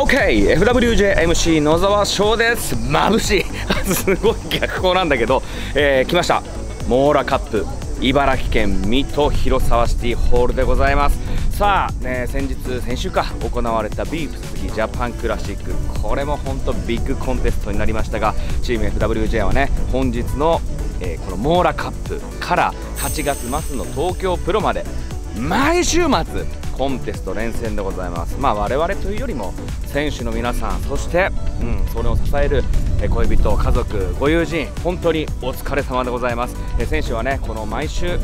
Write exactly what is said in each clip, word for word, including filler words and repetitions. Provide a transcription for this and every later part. OK、 エフダブリュージェーエムシー 野沢翔です。眩しいすごい逆光なんだけど、えー、来ましたモーラカップ茨城県水戸広沢シティホールでございます。さあ、ね、先日先週か行われたビーフ杉ジャパンクラシック、これも本当ビッグコンテストになりましたが、チーム エフダブリュージェー はね、本日の、えー、このモーラカップからはちがつまつの東京プロまで毎週末コンテスト連戦でございます。まあ我々というよりも選手の皆さん、そして、うん、それを支える恋人、家族、ご友人、本当にお疲れ様でございます。選手はね、この毎週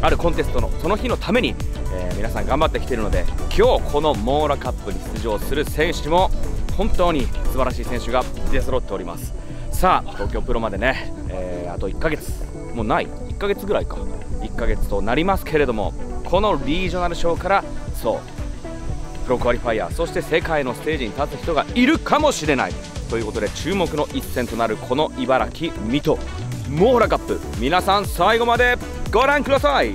あるコンテストのその日のために、えー、皆さん頑張ってきているので、今日このモーラカップに出場する選手も本当に素晴らしい選手が出揃っております。さあ東京プロまでね、えー、あといっかげつもうないいっかげつぐらいかいっかげつとなりますけれども、このリージョナルショーからそうプロクアリファイア、そして世界のステージに立つ人がいるかもしれないということで、注目の一戦となるこの茨城水戸モーラカップ、皆さん最後までご覧ください。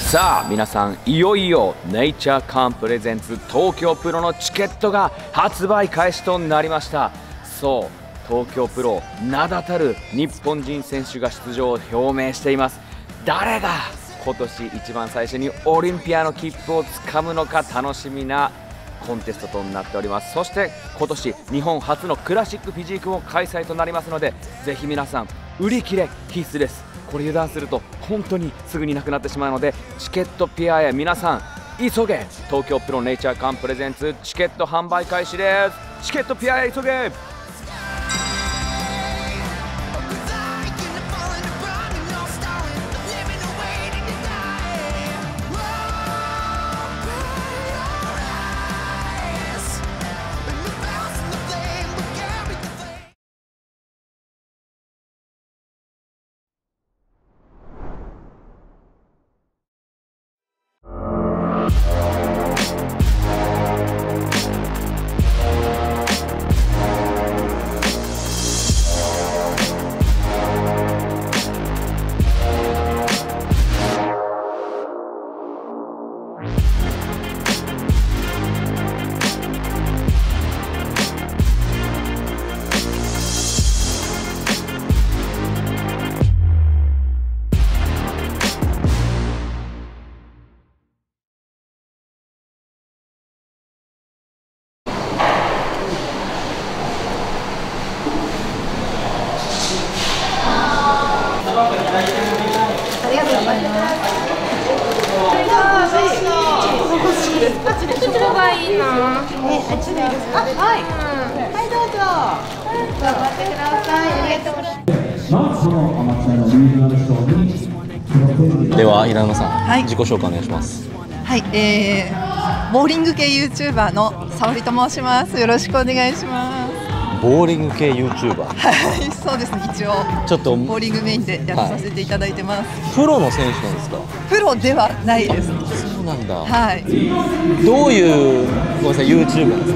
さあ皆さん、いよいよ ネイチャーカン プレゼンツ東京プロのチケットが発売開始となりました。そう東京プロ、名だたる日本人選手が出場を表明しています。誰が今年一番最初にオリンピアの切符をつかむのか、楽しみなコンテストとなっております。そして今年日本初のクラシックフィジークも開催となりますので、ぜひ皆さん売り切れ必須です。これ油断すると本当にすぐになくなってしまうので、チケットピアへ皆さん急げ。東京プロネイチャーカン プレゼンツチケット販売開始です。チケットピアへ急げ。では平山さん、はい、自己紹介お願いします。はい、えー、ボーリング系 ユーチューバー の沙織と申します。よろしくお願いします。ボーリング系 ユーチューバー、はい、そうですね、一応ちょっとボーリングメインでやらさせていただいてます、はい、プロの選手なんですか？プロではないです。そうなんだ、はい。どういうごめんなさい ユーチューブ です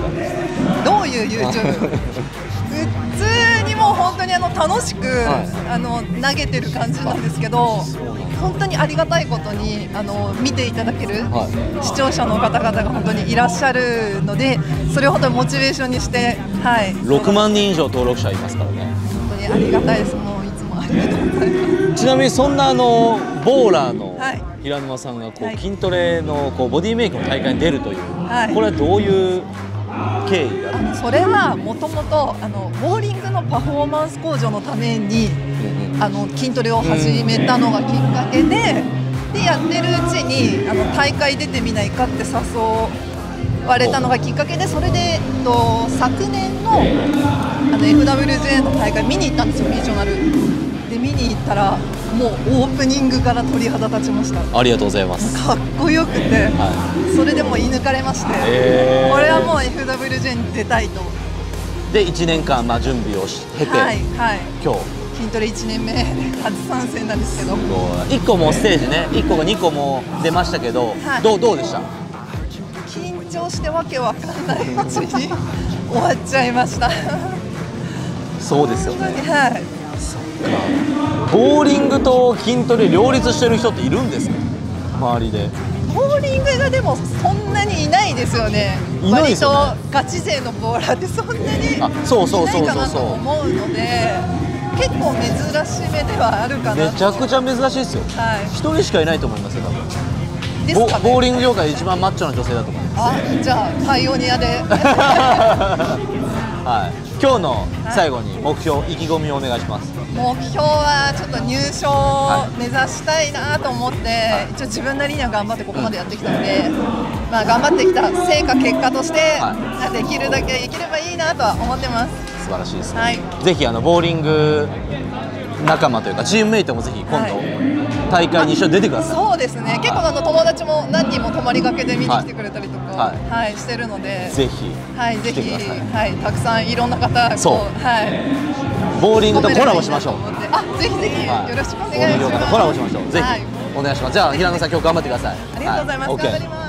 か？どういう ユーチューブ？ 普通にもう本当にあの楽しく、はい、あの投げてる感じなんですけど、本当にありがたいことにあの見ていただける、はい、視聴者の方々が本当にいらっしゃるので、それを本当にモチベーションにして、はい、ろくまんにん以上登録者いますからね。本当にありがたいです。もういつもありがとうございます。ちなみにそんなあのボーラーの平沼さんがこう、はい、筋トレのこうボディメイクの大会に出るという、はい、これはどういう経緯があるんですか？それはもともとあのボーリングのパフォーマンス向上のためにあの筋トレを始めたのがきっかけで、でやってるうちにあの大会出てみないかって誘われたのがきっかけで、それで、えっと、昨年のあの エフダブリュージェー の大会見に行ったんですよ、リージョナルで。見に行ったらもうオープニングから鳥肌立ちました。ありがとうございます。かっこよくて、はい、それでもう射抜かれまして、えー、これはもう エフダブリュージェー に出たいと。でいちねんかんまあ準備をして、はいはい、今日筋トレいちねんめで初参戦なんですけど、いっこもステージね、いっこもにこも出ましたけど、はい、どう、どうでした？緊張してわけわかんないうちに終わっちゃいましたそうですよね、はい、ボーリングと筋トレ両立してる人っているんですか、周りで。ボーリングがでもそんなにいないですよね。いないですよね。割とガチ勢のボーラーってそんなにいないかなと思うので、結構珍しめではあるかな。めちゃくちゃ珍しいですよ。はい、ひとりしかいないと思いますよ、多分。ボーリング業界一番マッチョな女性だと思います、ね。あ、じゃあパイオニアで。はい。今日の最後に目標、はい、意気込みをお願いします。目標はちょっと入賞を目指したいなと思って、はい、一応自分なりには頑張ってここまでやってきたので、まあ頑張ってきた成果結果として、はい、できるだけできればいいなとは思ってます。素晴らしいですね。はい、ぜひあのボーリング仲間というかチームメイトもぜひ今度、はい。大会に一緒に出てください。そうですね。結構あの友達も何人も泊まりがけで見に来てくれたりとか、はい、はい、してるので、ぜひ、はい、ぜひ、はい、たくさんいろんな方、そう、はい、ボーリングとコラボしましょう。あ、ぜひぜひ、よろしくお願いします。コラボしましょう。ぜひお願いします。じゃあ平野さん今日頑張ってください。ありがとうございます。頑張ります。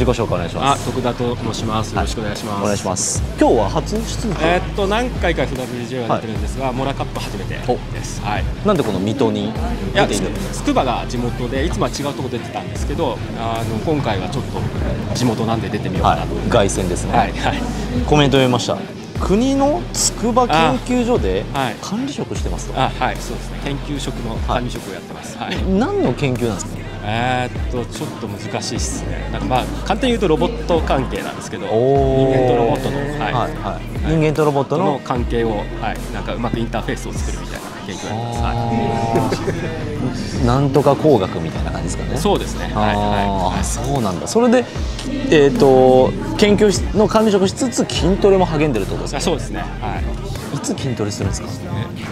自己紹介お願いします。あ、徳田と申します。よろしくお願いします。お願いします。今日は初出場。えっと何回か エフダブリュージーエー が出てるんですが、モラカップ初めてです。はい。なんでこの水戸に出ているんですか。筑波が地元でいつもは違うとこ出てたんですけど、あの今回はちょっと地元なんで出てみようかなと。凱旋ですね。はいはい。コメント読みました。国の筑波研究所で管理職してますと。あ、はい、そうですね。研究職の管理職をやってます。はい。何の研究なんですか。えっとちょっと難しいですね。なんかまあ簡単に言うとロボット関係なんですけど、人間とロボットの人間とロボットの関係をはいなんかうまくインターフェースを作るみたいな研究なんです。はい。なんとか工学みたいな感じですかね。そうですね。はい。そうなんだ。それでえっと研究の管理職しつつ筋トレも励んでるってことですか。そうですね。はい。いつ筋トレするんですか。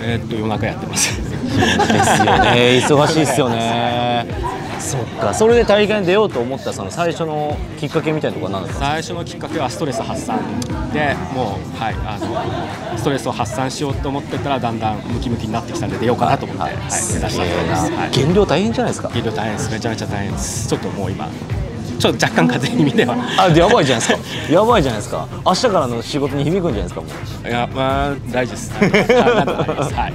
えっと夜中やってます。ですよね。忙しいですよね。そっか、それで大会に出ようと思ったその最初のきっかけみたいなところは何ですか。最初のきっかけはストレス発散で、もう、はい、あのストレスを発散しようと思ってたらだんだんムキムキになってきたんで出ようかなと思って、はい、目指したいと思います。減量大変じゃないですか。減量大変です。めちゃめちゃ大変です。ちょっともう今ちょっと若干風邪気味ではあ、やばいじゃないですか。やばいじゃないですか。明日からの仕事に響くんじゃないですか。もういや、まあ大事です。なんとかあります。はい。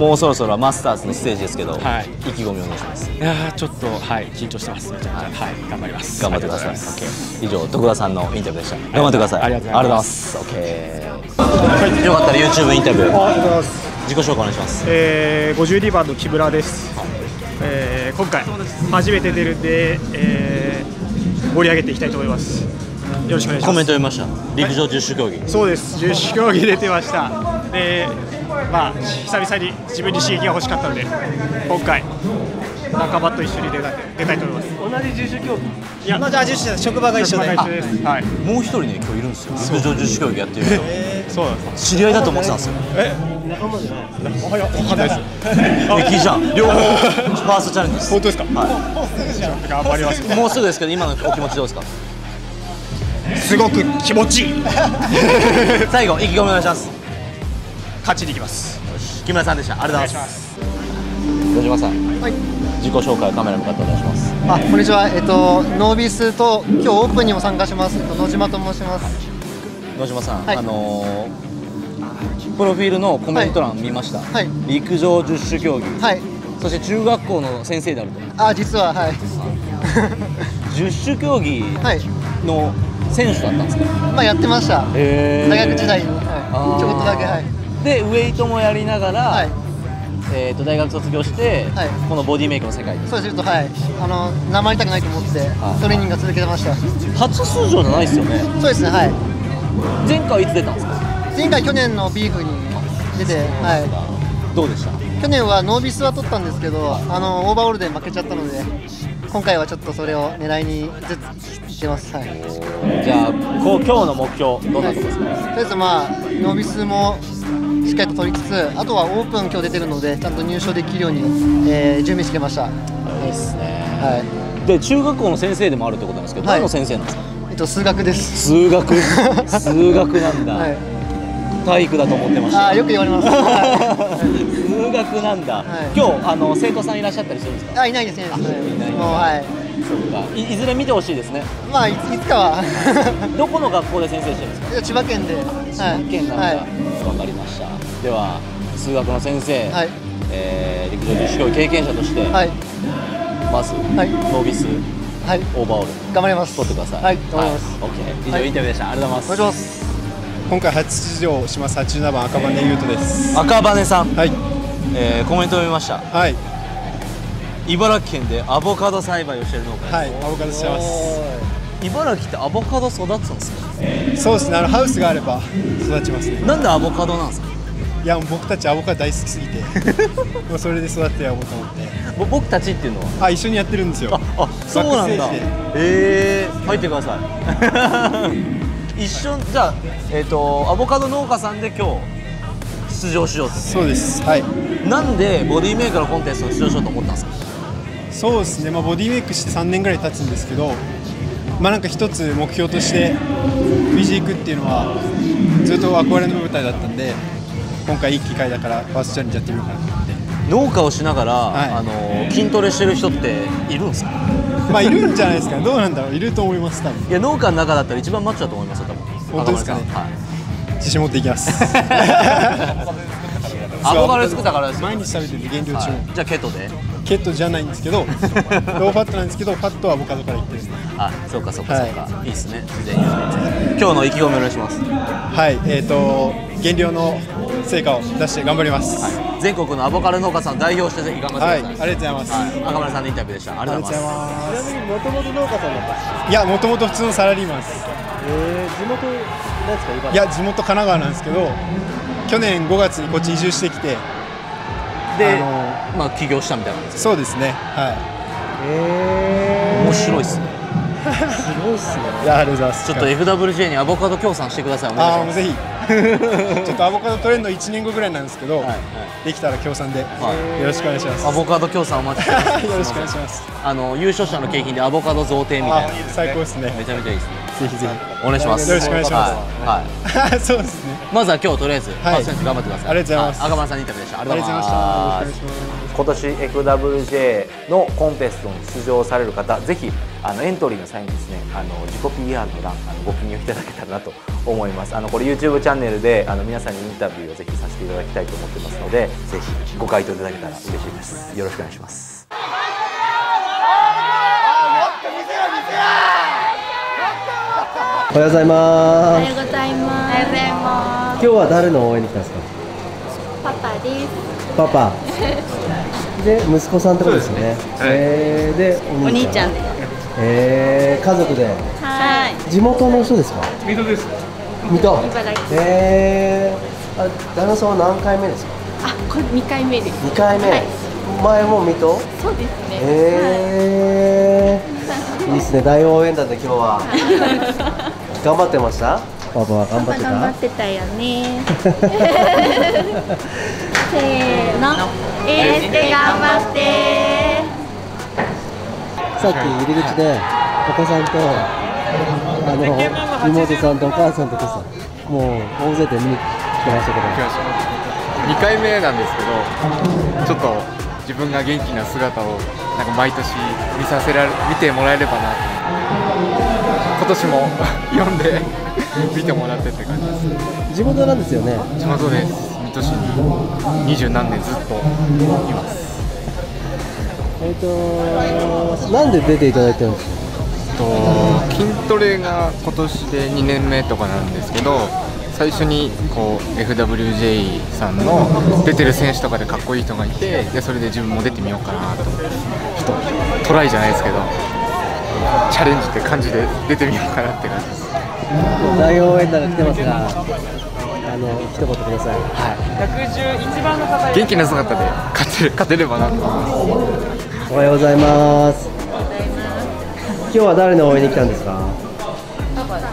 もうそろそろマスターズのステージですけど、はい、意気込みをお願いします。いやちょっとはい緊張してます。めちゃめちゃはい頑張ります。頑張ってください。以上徳田さんのインタビューでした。頑張ってください。ありがとうございます。オッケー。よかったら YouTube インタビュー。ありがとうございます。自己紹介お願いします。ええごじゅうにばんの木村です。ええ今回初めて出るんで盛り上げていきたいと思います。よろしくお願いします。コメント読みました。陸上十種競技。そうです。十種競技出てました。で。まあ久々に自分に刺激が欲しかったので今回仲間と一緒に出た出たいと思います。同じ十種競技。いや、同じ十種職場が一緒で。はい。もう一人ね今日いるんですよ。陸上十種競技やってる人。そうなんです。知り合いだと思ってたんですよ。え？仲間じゃないです。おはよう。おはようです。え、キーちゃん両方ファーストチャレンジです。本当ですか。はい。もうすぐじゃん。頑張ります。もうすぐですけど今のお気持ちどうですか。すごく気持ちいい。最後意気込みお願いします。勝ちに行きます。木村さんでした。ありがとうございます。小島さん、はい、自己紹介カメラ向かってお願いします。あ、こんにちは。えっとノービスと今日オープンにも参加します。えっと、野島と申します。野島さん、はい、あのー、プロフィールのコメント欄見ました。はい、陸上十種競技。はい。そして中学校の先生であると。あ、実ははい。十種競技の選手だったんですか。はい、まあやってました。えー、大学時代、はい、ちょこっとだけはい。でウエイトもやりながら、はい、えっと大学卒業して、はい、このボディメイクの世界にそうするとはいあの名前痛くないと思ってトレーニングが続けてました。初出場じゃないですよね。そうですね。はい。前回いつ出たんですか。前回去年のビーフに出て、はい。どうでした。去年はノービスは取ったんですけどあのオーバーオールで負けちゃったので今回はちょっとそれを狙いにいってます。はい。じゃあこう今日の目標どんなとこですか。はい、とりあえずまあノービスもしっかりと取りつつ、あとはオープン今日出てるのでちゃんと入賞できるように、えー、準備してました。いいですね。はい。で中学校の先生でもあるってことなんですけど、はい、何の先生なんですか。えっと数学です。数学。数学なんだ。はい。体育だと思ってました。あ、よく言われます。数学なんだ。今日あの生徒さんいらっしゃったりするんですか？あ、いないですね。はい。いずれ見てほしいですね。まあいつかは。どこの学校で先生してるんですか？千葉県で。千葉県なんだ。わかりました。では数学の先生、陸上十種競技経験者として、まずノービス、オーバーオール頑張ります。取ってください。はい。頑張ります。オッケー。以上インタビューでした。ありがとうございます。今回初出場しますはちじゅうななばん赤羽優斗です。赤羽さん、はい、えー、コメントを見ました。はい、茨城県でアボカド栽培をしている農家です。はい、アボカドしてます。茨城ってアボカド育つんですか？そうですね、あのハウスがあれば育ちますね。なんでアボカドなんですか？いや、僕たちアボカド大好きすぎてもうそれで育てようと思って。僕たちっていうのはあ、一緒にやってるんですよ。あ、そうなんだ。えー、入ってください。一緒じゃあ、えーと、アボカド農家さんで今日出場しようと。そうです、はい。なんでボディメイクのコンテストに出場しようと思ったんですか？そうですね、まあ、ボディメイクしてさんねんぐらい経つんですけど、まあ、なんか一つ目標としてフィジークっていうのはずっと憧れの舞台だったんで、今回いい機会だからファーストチャレンジやってみようかなと思って。農家をしながら、はい、あの筋トレしてる人っているんですか？まあいるんじゃないですかね。どうなんだろう、いると思います多分。いや、農家の中だったら一番マッチョだと思いますよ多分。本当ですかね。はい、自信持っていきます。アボカド作ったからです。毎日食べてる減量中。はい、じゃあケトで？ケトじゃないんですけど、ローファットなんですけど、ファットはアボカドからいってるんですね。あ、そうかそうかそうか。はい、いいですね。自然ですね。今日の意気込みお願いします。はい、えっと減量の成果を出して頑張ります。はい、全国のアボカド農家さん代表してぜひ頑張ってください。はい、ありがとうございます。赤村さんのインタビューでした。ありがとうございます。ちなみに元々農家さんだったんですか？いや、元々普通のサラリーマンです。えー、地元なんですか？茨城。いや、地元神奈川なんですけど、去年ごがつにこっち移住してきて、で、あのー、まあ起業したみたいな感じ。そうですね。はい。えー、面白いですね。すごいっすね。いや、ありがとうございます。ちょっと エフダブリュージェー にアボカド協賛してください。ああ、もうぜひ。ちょっとアボカドトレンドいちねんごぐらいなんですけど、はいはい、できたら協賛で、はい、よろしくお願いします。アボカド協賛お待ちしてます。よろしくお願いします。あの優勝者の景品でアボカド贈呈みたいな。最高ですね。めちゃめちゃいいですね。ぜひぜひお願いします。よろしくお願いします。はい。そうですね。まずは今日とりあえずパス選手頑張ってください。ありがとうございます。赤丸さんインタビューでした。ありがとうございました。今年 エフダブリュージェー のコンテストに出場される方、ぜひあのエントリーの際にですね、あの自己 ピーアール の欄、あのご記入いただけたらなと思います。あのこれ YouTube チャンネルであの皆さんにインタビューをぜひさせていただきたいと思ってますので、ぜひご回答いただけたら嬉しいです。よろしくお願いします。おはようございます。おはようございます。今日は誰の応援に来たんですか？パパです。パパ。で、息子さんってことですね。ええ、で、お兄ちゃん。ええ、家族で。はい。地元の人ですか？水戸です。水戸。ええ、あ、旦那さんは何回目ですか？あ、これ二回目です。二回目。前も水戸？そうですね。ええ。いいですね、大応援団で今日は。頑張ってました？パパは頑張ってた？頑張ってたよね。せーの、えーして頑張ってー。さっき入り口でお子さんとあの妹さんとお母さんとかさ、もう大勢で見に来てましたけど。来ました。にかいめなんですけど、ちょっと自分が元気な姿をなんか毎年見させられ見てもらえればなって。今年も読んで見てもらってって感じです。地元なんですよね。地元です。水戸市に二十何年ずっといます。えっと、なんで出ていただいてるんですか？と筋トレが今年でにねんめとかなんですけど、最初にこう エフダブリュージェー さんの出てる選手とかでかっこいい人がいて、でそれで自分も出てみようかなと、ちょっとトライじゃないですけど。チャレンジって感じで出てみようかなって感じです。大応援団が来てますが、あの一言ください。はい。ひゃくじゅういちばんの方。元気な姿で勝てる勝てればなと思います。おはようございます。今日は誰の応援に来たんですか？パパ。パ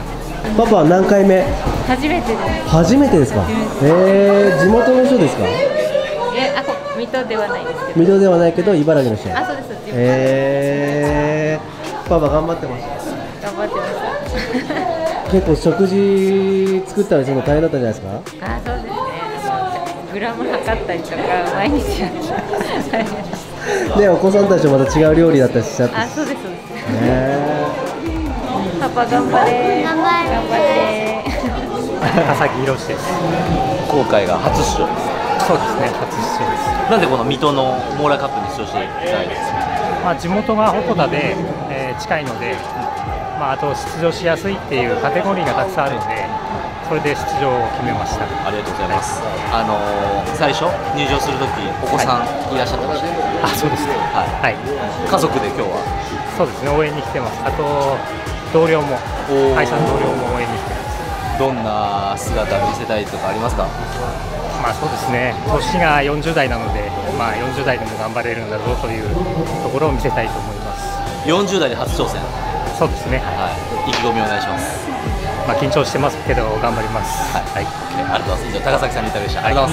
パは何回目？初めてです。初めてですか？ええ、地元の人ですか？え、あ、水戸ではないですけど。水戸ではないけど茨城の人。あ、そうです。ええ。パパ頑張ってました。頑張ってました。結構食事作ったりするの大変だったんじゃないですか？あ、そうですね。グラム測ったりとか毎日やった。ね、お子さんたちもまた違う料理だったりしちゃって。あ、そうですそうです。ね。パパ頑張れ。頑張れ。佐々木博です。今回が初出場です。そうですね、初出場です。なんでこの水戸のモーラカップに出場していただいたんですか？まあ地元が鉾田で、えー、近いので、まあ、あと出場しやすいっていうカテゴリーがたくさんあるので、それで出場を決めました。ありがとうございます。はい、あのー、最初入場するときお子さんいらっしゃったんですね。はい、あ、そうですね。はい。はい、家族で今日は。そうですね、応援に来てます。あと同僚も、会社の同僚も応援に来てます。どんな姿を見せたいとかありますか？まあそうですね、年がよんじゅうだいなので、まあ、よんじゅうだいでも頑張れるんだろうというところを見せたいと思います。よんじゅうだいで初挑戦。そうですね、はい、意気込みお願いします。まあ緊張してますけど頑張ります。はい、ありがとうございます。以上、高崎さんのインタビューでした。ありがと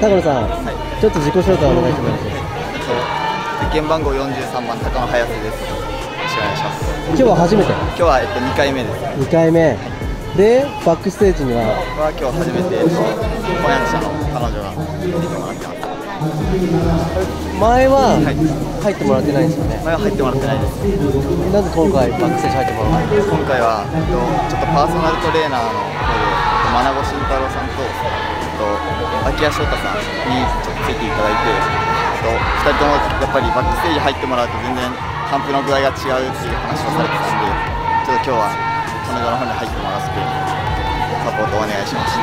うございます。ありがとうございます。今日は高野さん、はい、ちょっと自己紹介をお願いします。現番号よんじゅうさんばん高野早瀬です。よろしくお願いします。今日は初めて？今日はえっとにかいめです。にかいめでバックステージにはは今日初めて保養者の彼女が出てもらってます。前は入ってもらってないですよね。前は入ってもらってないです。なぜ今回バックステージ入ってもらったんですか？今回はちょっとパーソナルトレーナーの真名子慎太郎さんと秋谷翔太さんにちょっとついていただいて、ふたりともやっぱりバックステージ入ってもらうと全然カンプの具合が違うっていう話をされてたんで、ちょっと今日は彼女の方に入ってもらってサポートをお願いしまし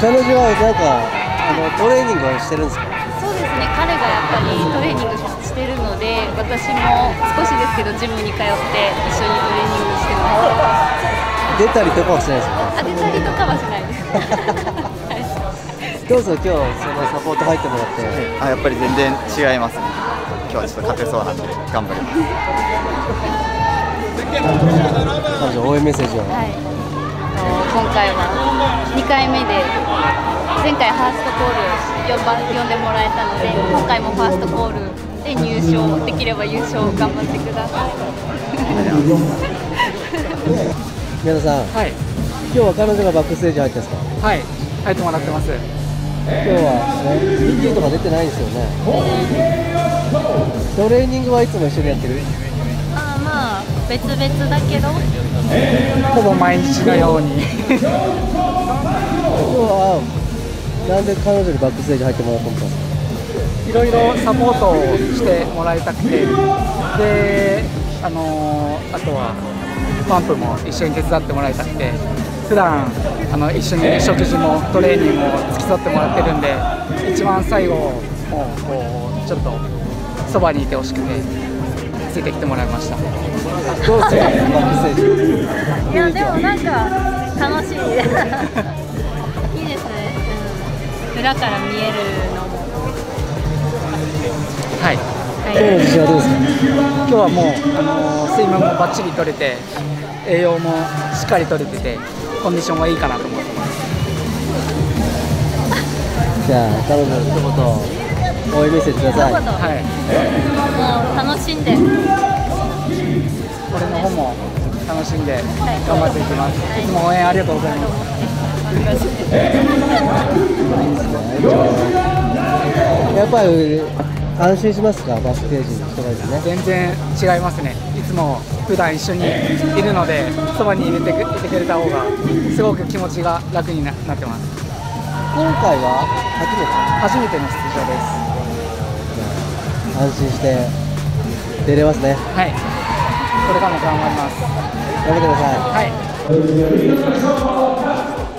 た。彼女はなんかあのトレーニングはしてるんですか？そうですね、彼がやっぱりトレーニングしてるので、私も少しですけどジムに通って一緒にトレーニングしてます。出たりとかはしないですか？あ、出たりとかはしないです。どうぞ、今日そのサポート入ってもらって、はい、あ、やっぱり全然違いますね。今日はちょっと勝てそうなんで頑張ります。彼女応援メッセージを。はい、今回はにかいめで、前回ファーストコールよんばん呼んでもらえたので、今回もファーストコールで入賞できれば優勝頑張ってください。宮田さん、はい、今日は彼女がバックステージ入ったんですか？はい、入ってもらってます。今日はね、ピーティー とか出てないですよね。トレーニングはいつも一緒にやってる？ああ、まあ別々だけどほぼ毎日のように。今日はなんで彼女にバックステージ入ってもらおうと思ったんですか？いろいろサポートをしてもらいたくて、で、あのー、あとはパンプも一緒に手伝ってもらいたくて、普段あの一緒に食事もトレーニングも付き添ってもらってるんで、一番最後もうこうちょっとそばにいてほしくてついてきてもらいました。どうですか？いや、でもなんか楽しい。いいですね、うん、裏から見えるのも。はい、はい、今日の自信はどうですか？今日はもう、あのー、睡眠もバッチリとれて、栄養もしっかりとれてて、コンディションはいいかなと思ってます。じゃあ、彼女の一言応援メッセージください。はい、もう楽しんで、俺の方も楽しんで頑張っていきます。いつも応援ありがとうございます。やっぱり安心しますか？バス停時の人がですね、全然違いますね。いつも普段一緒にいるので、そばに入れていてくれた方がすごく気持ちが楽に な, なってます。今回は初めて初めての出場です。安心して出れますね。はい、これからも頑張ります。頑張ってください。はい。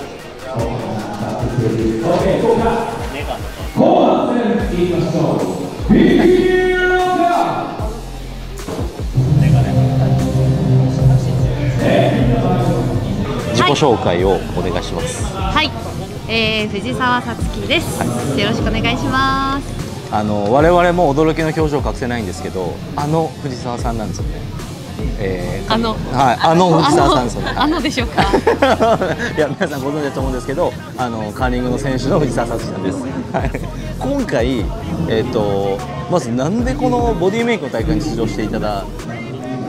自己紹介をお願いします。はい、えー、藤沢さつきです。はい、よろしくお願いします。あの我々も驚きの表情を隠せないんですけど、あの藤沢さんなんですよね。あの藤沢さんですね。あのでしょうか。いや皆さんご存知だと思うんですけど、あのカーリングの選手の藤沢さんです。はい、今回、えー、とまずなんでこのボディメイクの大会に出場していただ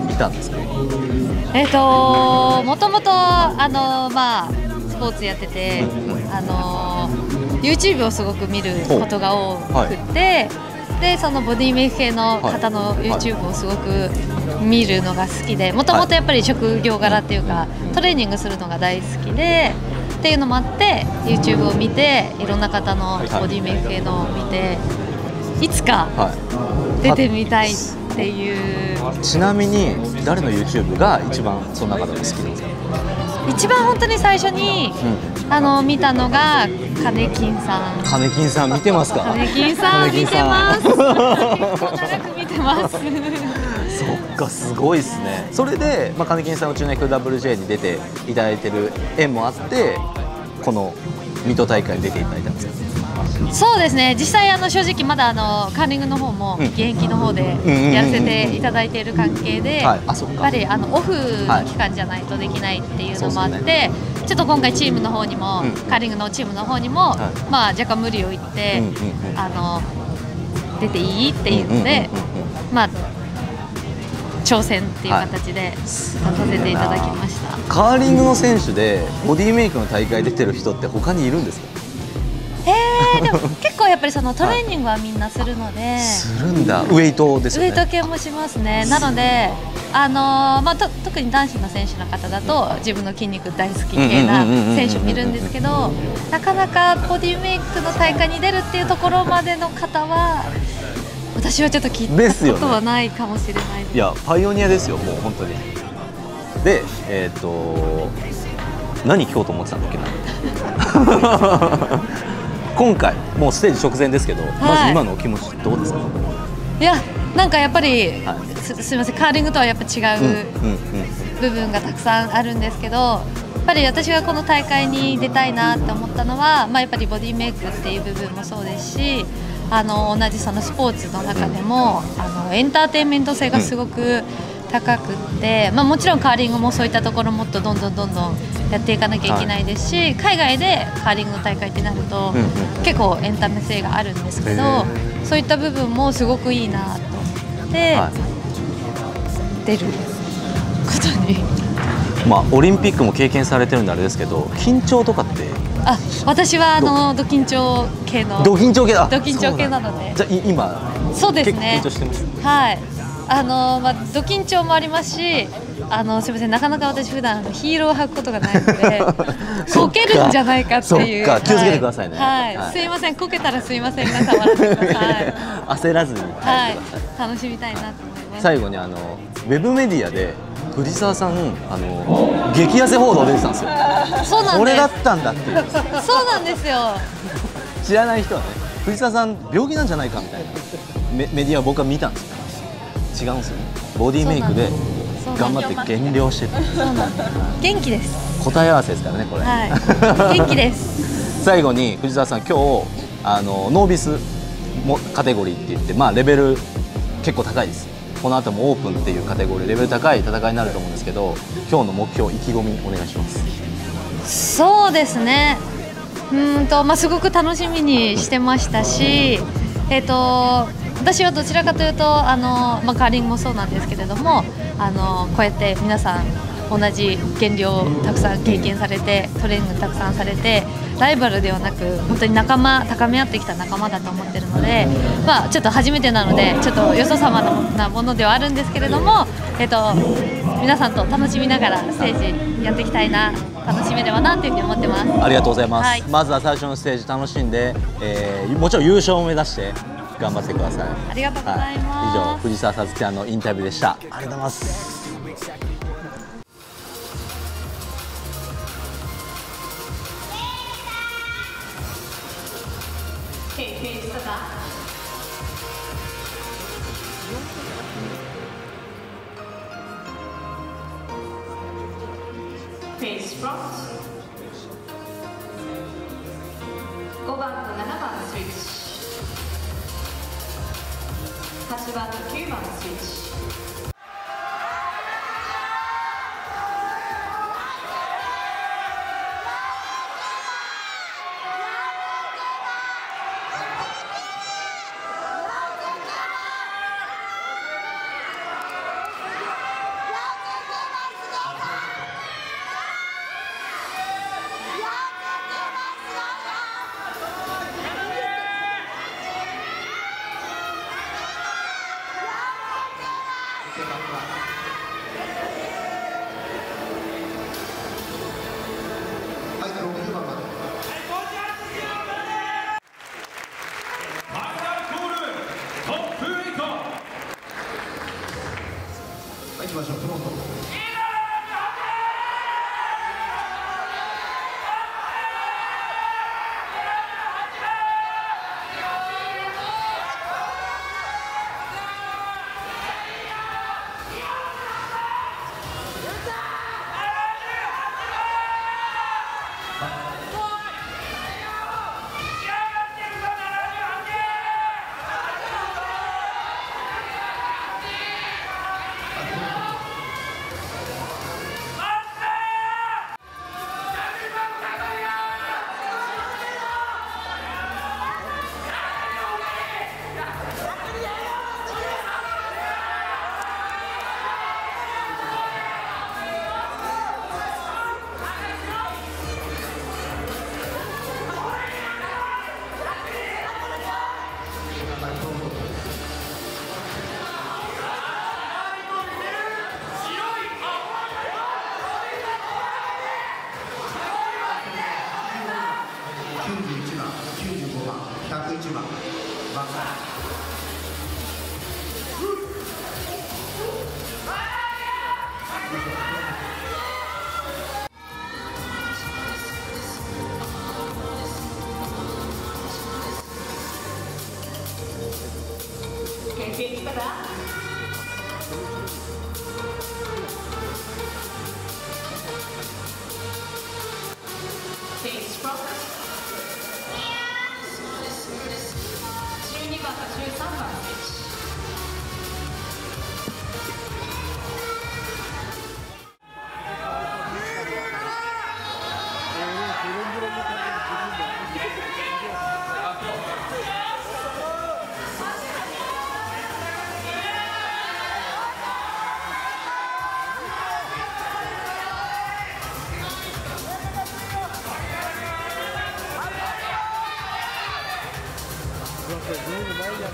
いたんですか。えともともとあの、まあ、スポーツやってて、あの YouTube をすごく見ることが多くて。でそのボディメイク系の方の YouTube をすごく見るのが好きで、もともとやっぱり職業柄っていうかトレーニングするのが大好きでっていうのもあって YouTube を見て、いろんな方のボディメイク系のを見て、いつか出てみたいっていう、はい、ちなみに誰の YouTube が一番その中でも好きですか？一番本当に最初に、うん、あの見たのがカネキンさん。カネキンさん見てますか？カネキンさん見てます。長く見てます。そっか、すごいですね。それでまあカネキンさんの中年 エフダブリュージェー に出ていただいてる縁もあってこの水戸大会に出ていただいたんですよね。そうですね、実際あの正直まだあのカーリングの方も現役の方でやらせていただいている関係で、やっぱりあのオフの期間じゃないとできないっていうのもあって、ちょっと今回チームの方にも、カーリングのチームの方にもまあ若干無理を言ってあの出ていいっていうので、まあ挑戦っていう形で出させていただきました。カーリングの選手でボディメイクの大会出てる人って他にいるんですか？えー、でも結構やっぱりそのトレーニングはみんなするので、するんだ。ウエイトですよね。ウエイト系もしますね。なのであのー、まあ、と特に男子の選手の方だと自分の筋肉大好き系な選手見るんですけど、なかなかボディメイクの大会に出るっていうところまでの方は私はちょっと聞いたことはないかもしれないです。いやパイオニアですよ、もう本当に。でえっと何聞こうと思ってたんだっけな。今回もうステージ直前ですけど、はい、まず今のお気持ちどうですか？いやなんかやっぱり、はい、す, すみません、カーリングとはやっぱ違う部分がたくさんあるんですけど、やっぱり私がこの大会に出たいなって思ったのは、まあ、やっぱりボディメイクっていう部分もそうですし、あの同じそのスポーツの中でも、うん、あのエンターテインメント性がすごく高くって、うんまあ、もちろんカーリングもそういったところもっとどんどんどんどんやっていかなきゃいけないですし、はい、海外でカーリングの大会ってなると、うん、うん、結構エンタメ性があるんですけど、そういった部分もすごくいいなと思って、はい、出ることに、まあ、オリンピックも経験されてるんであれですけど、緊張とかって？あ、私はあのど緊張系のど緊張系だど緊張系なので、じゃあ今そうですね、結構緊張してます。はい、あのまあど緊張もありますし、あのすみません、なかなか私普段ヒールを履くことがないのでこけるんじゃないかっていう。気をつけてくださいね。はい、はい、すいません、こけたらすいませんが触らせてください。焦らずに、はい、楽しみたいなと思います。最後にあのウェブメディアで藤沢さんあの激痩せ報道出てたんですよ。そうなんです。これだったんだっていう。そうなんですよ。知らない人はね、藤沢さん病気なんじゃないかみたいなメメディアを僕は見たんですよ。違うんですよね。ボディメイクで頑張って減量してた。そうなんです。元気です。答え合わせですからねこれ。はい、元気です。最後に藤沢さん、今日あのノービスもカテゴリーって言って、まあレベル結構高いです。この後もオープンっていうカテゴリー、レベル高い戦いになると思うんですけど、今日の目標意気込みお願いします。そうですね。うんとまあすごく楽しみにしてましたし、えっと。私はどちらかというとあの、まあ、カーリングもそうなんですけれども、あのこうやって皆さん同じ減量をたくさん経験されて、トレーニングたくさんされて、ライバルではなく本当に仲間、高め合ってきた仲間だと思っているので、まあ、ちょっと初めてなのでちょっとよそ様なものではあるんですけれども、えっと、皆さんと楽しみながらステージやっていきたいな、楽しめればなというふうに思ってます。ありがとうございます、はい、まずは最初のステージ楽しんで、えー、もちろん優勝を目指して頑張ってください。ありがとうございます。はい、以上、藤沢さつきさんのインタビューでした。ありがとうございます。ごばんとななばんスイッチ。はちばんときゅうばんスイッチ。さん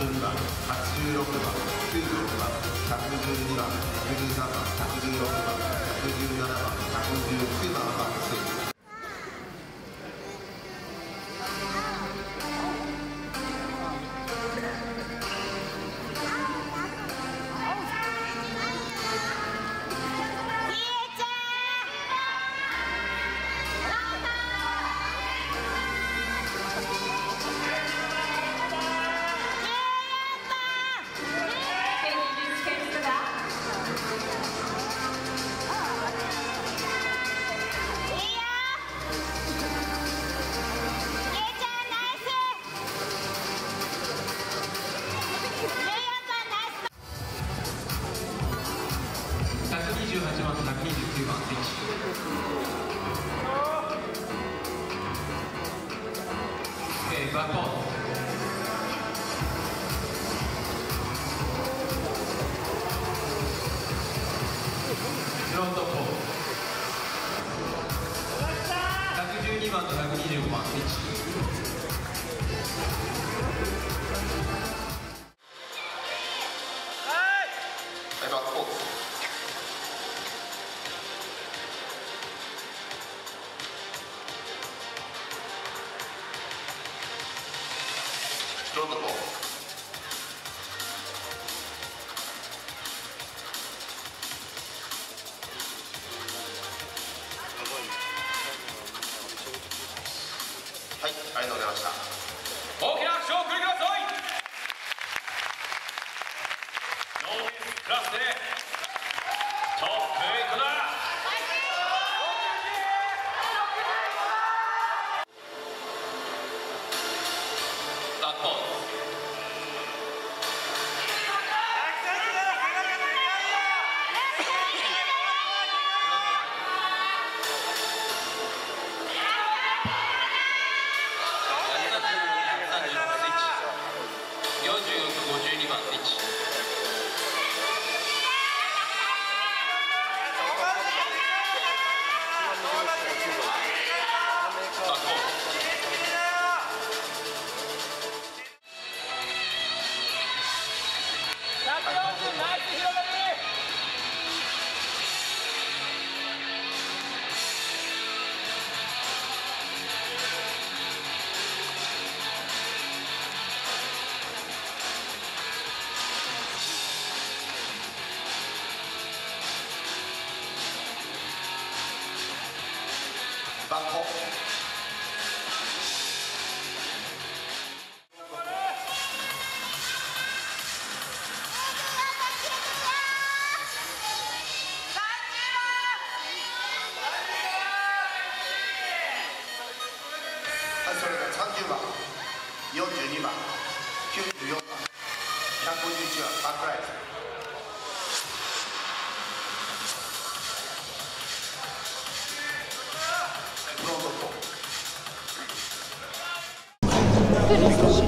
じゅうにばん、はちじゅうろくばん、きゅうじゅうろくばん、ひゃくじゅうにばん、ひゃくじゅうさんばん、ひゃくじゅうろくばん、ひゃくじゅうななばん、ひゃくじゅうきゅうばんのバックスイング。ひゃくじゅうにばんとひゃくにじゅうごばんスイッチ。ありがとうございました。大きな拍手を送りください。ノーミスクラスでトップエイトだ。バックホーム。バックホーム。はい、それではさんじゅうばん、よんじゅうにばん、きゅうじゅうよんばん、ひゃくごじゅういちばんバックライト。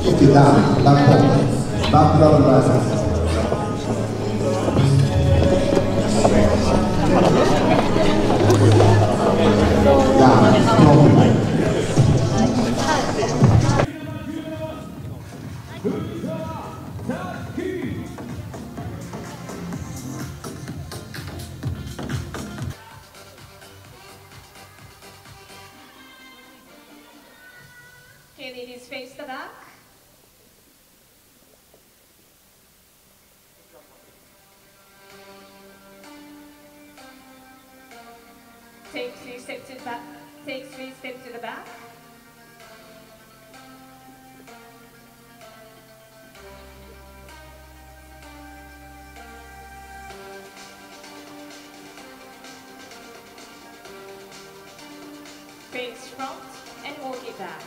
Keep it down, back home, back to our glasses. Okay, ladies, face the back. Take three steps to the back. Take three steps to the back. Face front and walk it back.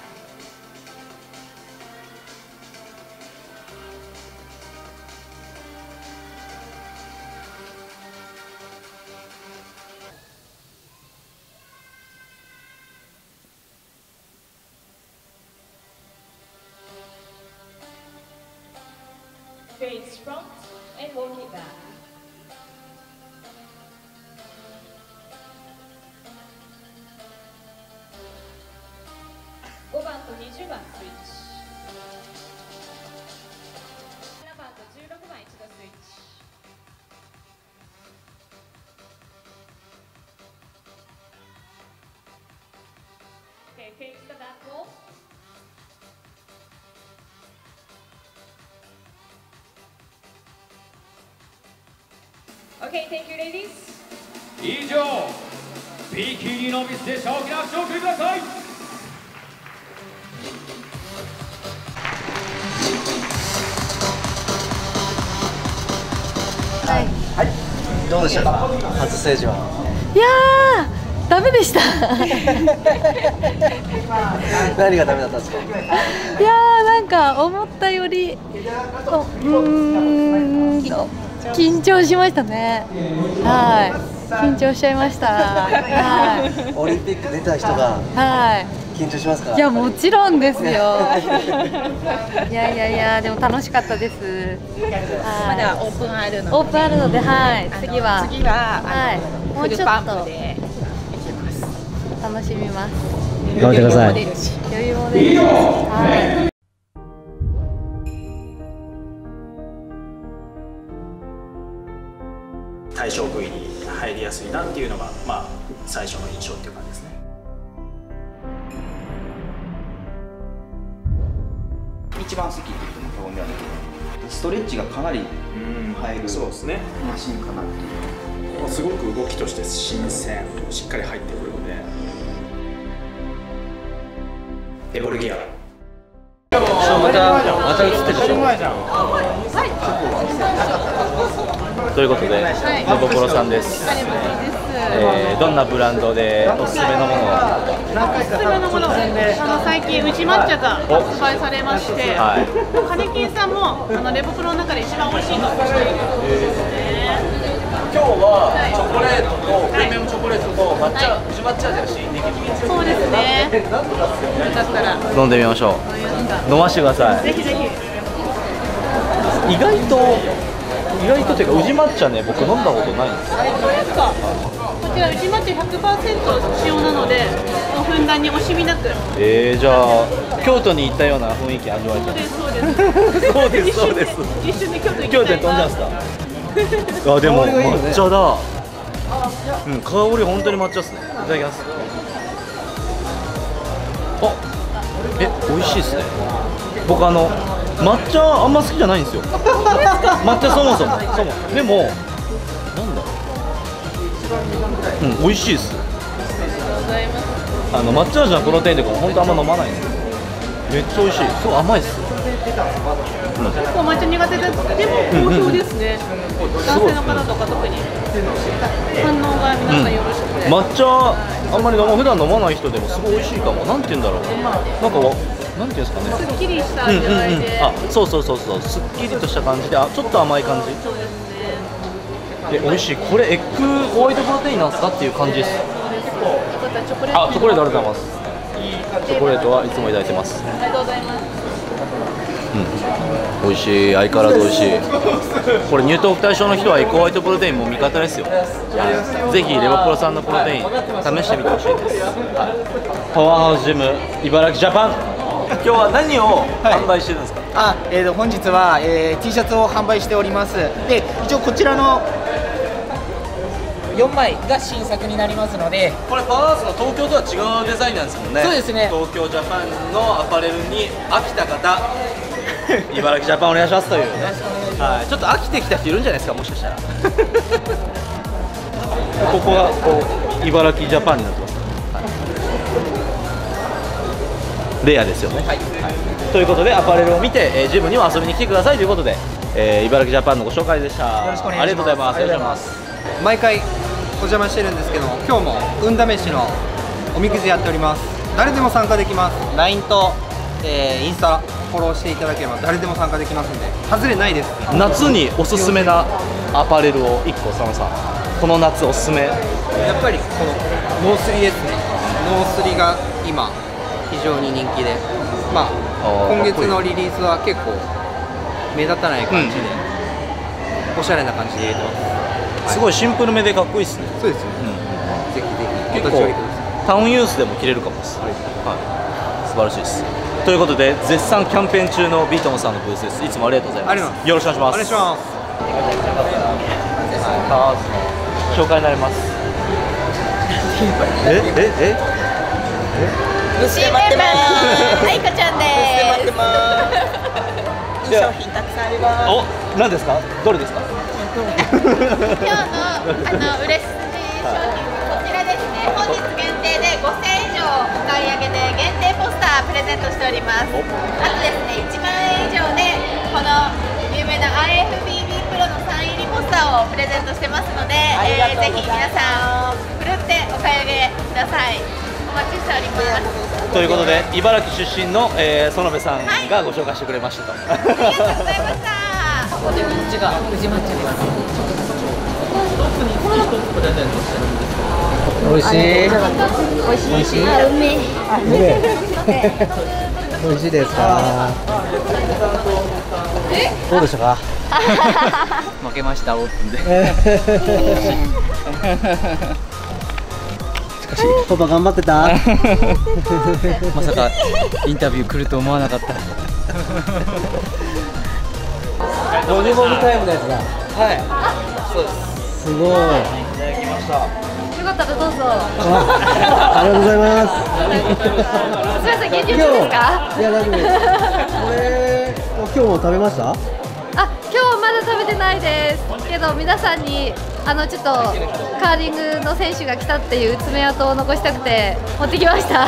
Face front and walk it back. five番とにじゅう番スイッチ。七番と十六番一度スイッチ。Okay, face the back wall. Okay, thank you, ladies. 以上、ビキニのミスで大きな拍手を送りください。はい、はい、どうでしたか、初ステージは。いやー、ダメでした。何がダメだったんですか。いやー、なんか思ったより、うん、緊張しましたね。はい、緊張しちゃいました。はい、オリンピック出た人が。はい。緊張しますか。いや、もちろんですよ。いやいやいや、でも楽しかったです。まだオープンあるので。オープンあるので、はい、次は。次は、もうちょっと楽しみます。頑張ってください。余裕も出るし。はい。対象部位に入りやすいなっていうのが、まあ、最初の印象っていう感じですね。一番好きっていうのが表現できる。ストレッチがかなり入るマシンかなっていう。すごく動きとして新鮮、しっかり入ってくるので。エボルギア。またまた映ってるでしょ。ということで、のぼころさんです。えー、どんなブランドでおすすめのものを。おすすめのもの、あの最近うち抹茶が発売されまして、カネキンさんもあのレボクロの中で一番美味しいと思います。今日はチョコレートとプレミアムチョコレートと抹茶、うち抹茶だし、そうですね。飲んでみましょう。飲ましてください。ぜひぜひ。意外と意外とというか、うち抹茶ね、僕飲んだことないんですよ。こちらうち抹茶 ひゃくパーセント 使用なので、ふんだんに惜しみなく。えー、じゃあ京都に行ったような雰囲気味わえちゃう。そうですそうです。一瞬で京都に飛んじゃうんですか。あ、でも抹茶だ。うん、香り本当に抹茶ですね。いただきます。あ、え、美味しいですね。僕あの抹茶あんま好きじゃないんですよ。抹茶そもそもそもでもなんだろう。うん、美味しいです。あの抹茶味のプロテインとか本当あんま飲まないんですけど、めっちゃ美味しい。すごい甘いです。結構抹茶苦手です。でも好評ですね。男性の方とか特に反応が皆さんよろしくて。抹茶あんまり飲ま普段飲まない人でもすごい美味しいかも。なんて言うんだろう。なんか。なんていうんですかね。すっきりした味わいで。あ、そうそうそうそう、すっきりとした感じで、あ、ちょっと甘い感じ。そうですね。で、美味しい。これエッグホワイトプロテインなんですかっていう感じです。あ、チョコレートありがとうございます。チョコレートはいつもいただいてます。ありがとうございます。うん、美味しい。相変わらず美味しい。これ入党対象の人はエッグホワイトプロテインも味方ですよ。ぜひレボプロさんのプロテイン試してみてほしいです。パワーハウスジム茨城ジャパン。今日は何を販売してるんですか。はい、あ、えー、と本日は、えー、T シャツを販売しております。で、一応こちらのよんまいが新作になりますので、これパワーハウスの東京とは違うデザインなんですもんね。そうですね。東京ジャパンのアパレルに飽きた方、茨城ジャパンお願いしますというね。はい、ちょっと飽きてきた人いるんじゃないですか、もしかしたら。ここがこう茨城ジャパンになってます。レアですよね、はいはい、ということでアパレルを見て、えー、ジムにも遊びに来てくださいということで、えー、茨城ジャパンのご紹介でした。よろしくお願いします。ありがとうございます。毎回お邪魔してるんですけど、今日も運試しのおみくじやっております。誰でも参加できます。 ライン と、えー、インスタフォローしていただければ誰でも参加できますんで、外れないです。夏におすすめなアパレルをいっこ、佐野さん、この夏おすすめ。やっぱりこのノースリですね。ノースリが今非常に人気で、まあ、今月のリリースは結構目立たない感じで、うん、おしゃれな感じで入れてます。すごいシンプルめでかっこいいですね。そうですね。うん、ぜひぜひ。結構タウンユースでも着れるかもです。はい、はい。素晴らしいです。ということで絶賛キャンペーン中のビートンさんのブースです。いつもありがとうございます。ますよろしくお願いします。お願いします。紹介になります。ええええ。虫待ってます。はい、こちゃんです。いい商品たくさんあります。お、何ですか？どれですか？今日のあの売れ筋商品こちらですね。本日限定でごせんえん以上お買い上げで限定ポスタープレゼントしております。あとですね、いちまんえん以上でこの有名な アールエフビービー プロのサイン入りポスターをプレゼントしてますので、えー、ぜひ皆さんを振るってお買い上げください。お待ちしております。ということで茨城出身の、えー、園部さんがご紹介してくれましたと。はい、ありがとうございました。こっちが富士町です。おいしい。おいしい。あ、うめ。おいしいですか。どうでしたか。負けましたオープンで。パパ頑張ってた。まさかインタビュー来ると思わなかった。モニモニタイムのやつだ。はい。そうです。すごい。いただきました。よかったらどうぞ。ありがとうございます。すみません、現実ですか？いや大丈夫です。これ今日も食べました？あ、今日まだ食べてないです。けど皆さんに。あのちょっとカーリングの選手が来たっていう爪痕を残したくて持ってきました。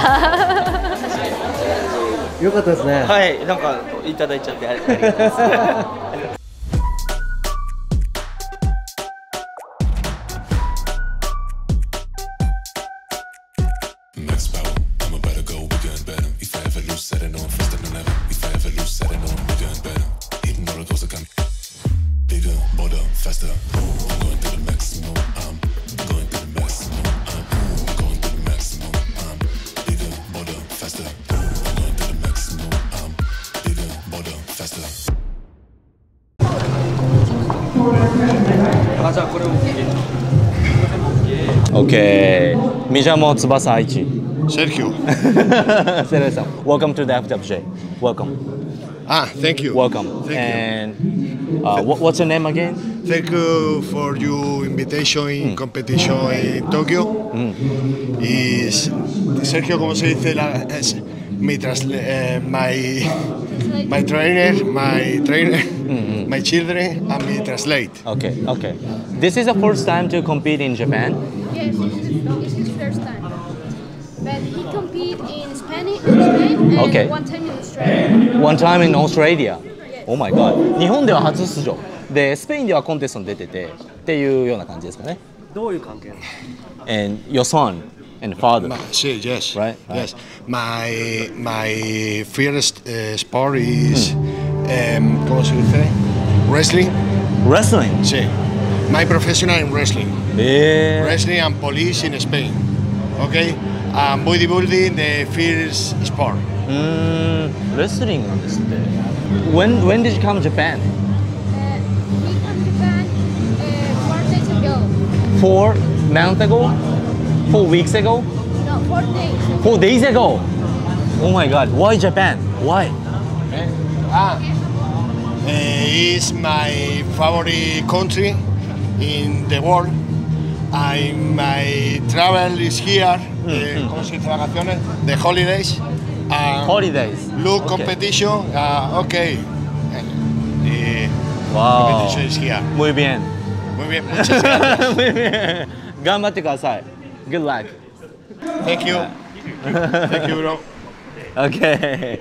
よかったですね。はい、なんかいただいちゃってありがとうございます。Okay. Mijamo Tsubasaichi. Sergio. Sergio. Welcome to the F W J. Welcome. Ah, thank you. Welcome. Thank and you. Uh, what's your name again? Thank you for your invitation in mm. competition in Tokyo. Mm. Is Sergio, como se dice, la, es, mi trasle, eh, my my trainer, my trainer. Mm-hmm. My children and me translate. Okay, okay. This is the first time to compete in Japan? Yes, it's his first time. But he compete in Spanish, in Spain and okay. one time in Australia. One time in Australia? Yes. Oh my god. 日本では初出場。で、スペインではコンテストに出ててっていうような感じですかね。どういう関係なの？ And your son and father. My, sí, yes. Right? Right. Yes. My my first uh, sport is mm. Um, ¿Cómo se dice? Wrestling. Wrestling. Sí. My professional in wrestling. Yeah. Wrestling and police in Spain. Okay. And bodybuilding the first sport. Mm, wrestling. When when did you come to Japan? Uh, we come to Japan uh, four days ago. Four months ago? Four weeks ago? No, four days. Four days ago. Oh my God! Why Japan? Why? Ah, uh, it's my favorite country in the world. I my travel is here. Mm-hmm. uh, the holidays. Uh, holidays. Look, okay. Competition. Uh, okay. Uh, wow. Competition is here. Muy bien. Muy bien. Muchas gracias. Muy bien. Ganmate kudasai. Good luck. Thank you. Thank you, bro. Okay.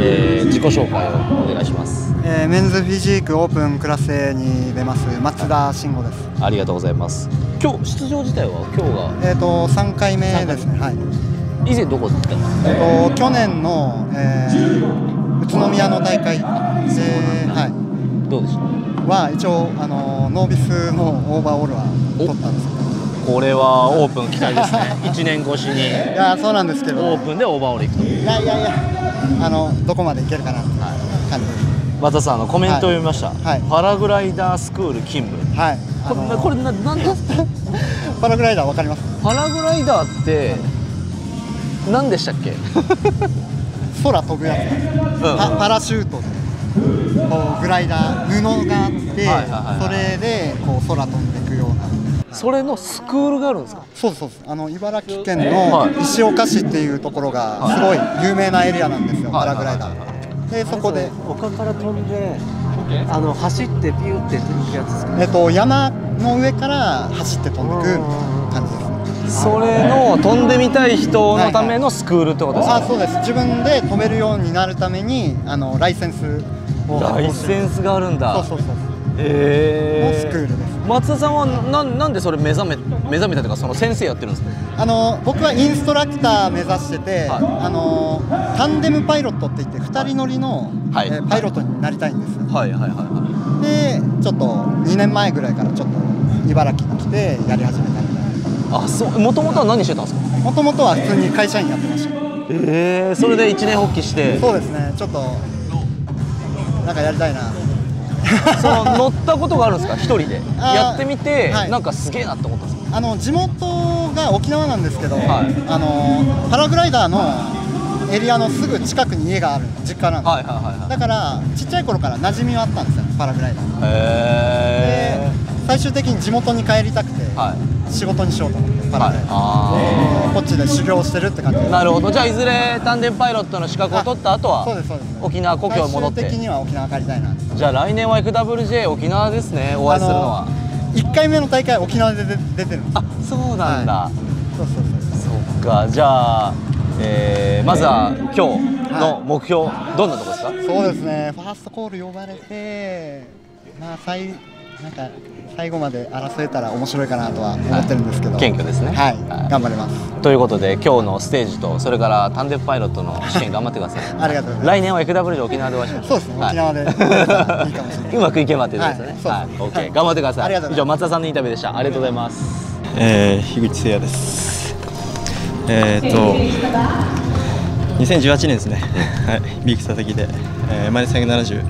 えー、自己紹介をお願いします、えー、メンズフィジークオープンクラス A に出ます松田慎吾です。ありがとうございます。今日出場自体は今日がえっとさんかいめですね。はい。以前どこだったの？えっと去年の、えー、宇都宮の大会で、はい、どうでしたは一応あのノービスのオーバーオールは取ったんですけど、これはオープン期待ですね。いちねんごしに。いやそうなんですけど、オープンでオーバーオールいくと。いやいやいや、あのどこまでいけるかなって感じです。和田さん、あのコメントを読みました。はい。パラグライダースクール勤務。はい。これなんですか？パラグライダーわかります？パラグライダーって何でしたっけ？空飛ぶやつ。パラシュート。こうグライダー布があって、それでこう空飛んでいくような。それのスクールがあるんですか？そうそうそう。あの茨城県の石岡市っていうところがすごい有名なエリアなんですよ。パラグライダー。でそこで丘から飛んで、あの走ってピューって飛ぶやつですか？えっと山の上から走って飛んでく感じですね。それの飛んでみたい人のためのスクールってことですか？あ、そうです。自分で飛べるようになるためにあのライセンスを。ライセンスがあるんだ。そうそうそう。ええ。のスクールです。松田さんは な, なんでそれ目覚め目覚めたとか、その先生やってるんですか？あの僕はインストラクター目指してて、はい、あのタンデムパイロットっていってふたり乗りの、はい、えパイロットになりたいんですよ。でちょっとにねんまえぐらいからちょっと茨城に来てやり始めたみたいな。あ、そう。もともとは何してたんですか？もともとは普通に会社員やってました。ええー、それで一年発起して。そうですね。ちょっとなんかやりたいな。その乗ったことがあるんですか？一人でやってみて、はい、なんかすげえなって思ったんですか？あの地元が沖縄なんですけど、はい、あのパラグライダーのエリアのすぐ近くに家がある実家なんです。だからちっちゃい頃から馴染みはあったんですよ、パラグライダー。へー。で最終的に地元に帰りたくて、はい、仕事にしようと思ってパラグライダー、はい、こっちで修行してるって感じです。なるほど。じゃあいずれタンデムパイロットの資格を取った後は沖縄故郷に戻って、最終的には沖縄帰りたいな。じゃあ来年は エフダブリュージェー 沖縄ですね。お会いするのは一回目の大会沖縄で出てるんです。あ、そうなんだ、はい、そうそうそうそう。そっか。じゃあ、えー、まずは今日の目標、はい、どんなとこですか？そうですね、ファーストコール呼ばれて、まあ、最なんか最後まで争えたら面白いかなとは思ってるんですけど、はい、謙虚ですね。はい、はい、頑張ります。ということで今日のステージと、それからタンデムパイロットの試験頑張ってください。ありがとうございます。来年は エフダブリュージェー 沖縄でお会いしましょう。そうですね、沖縄でいいかもしれない。うまくいけばということですね。はい、オッケー、頑張ってください。以上、松田さんのインタビューでした。ありがとうございます。えー、樋口誠也です。えー、っとにせんじゅうはちねんですね。はい、ビーク佐々木で、えー、マイナスひゃくななじゅう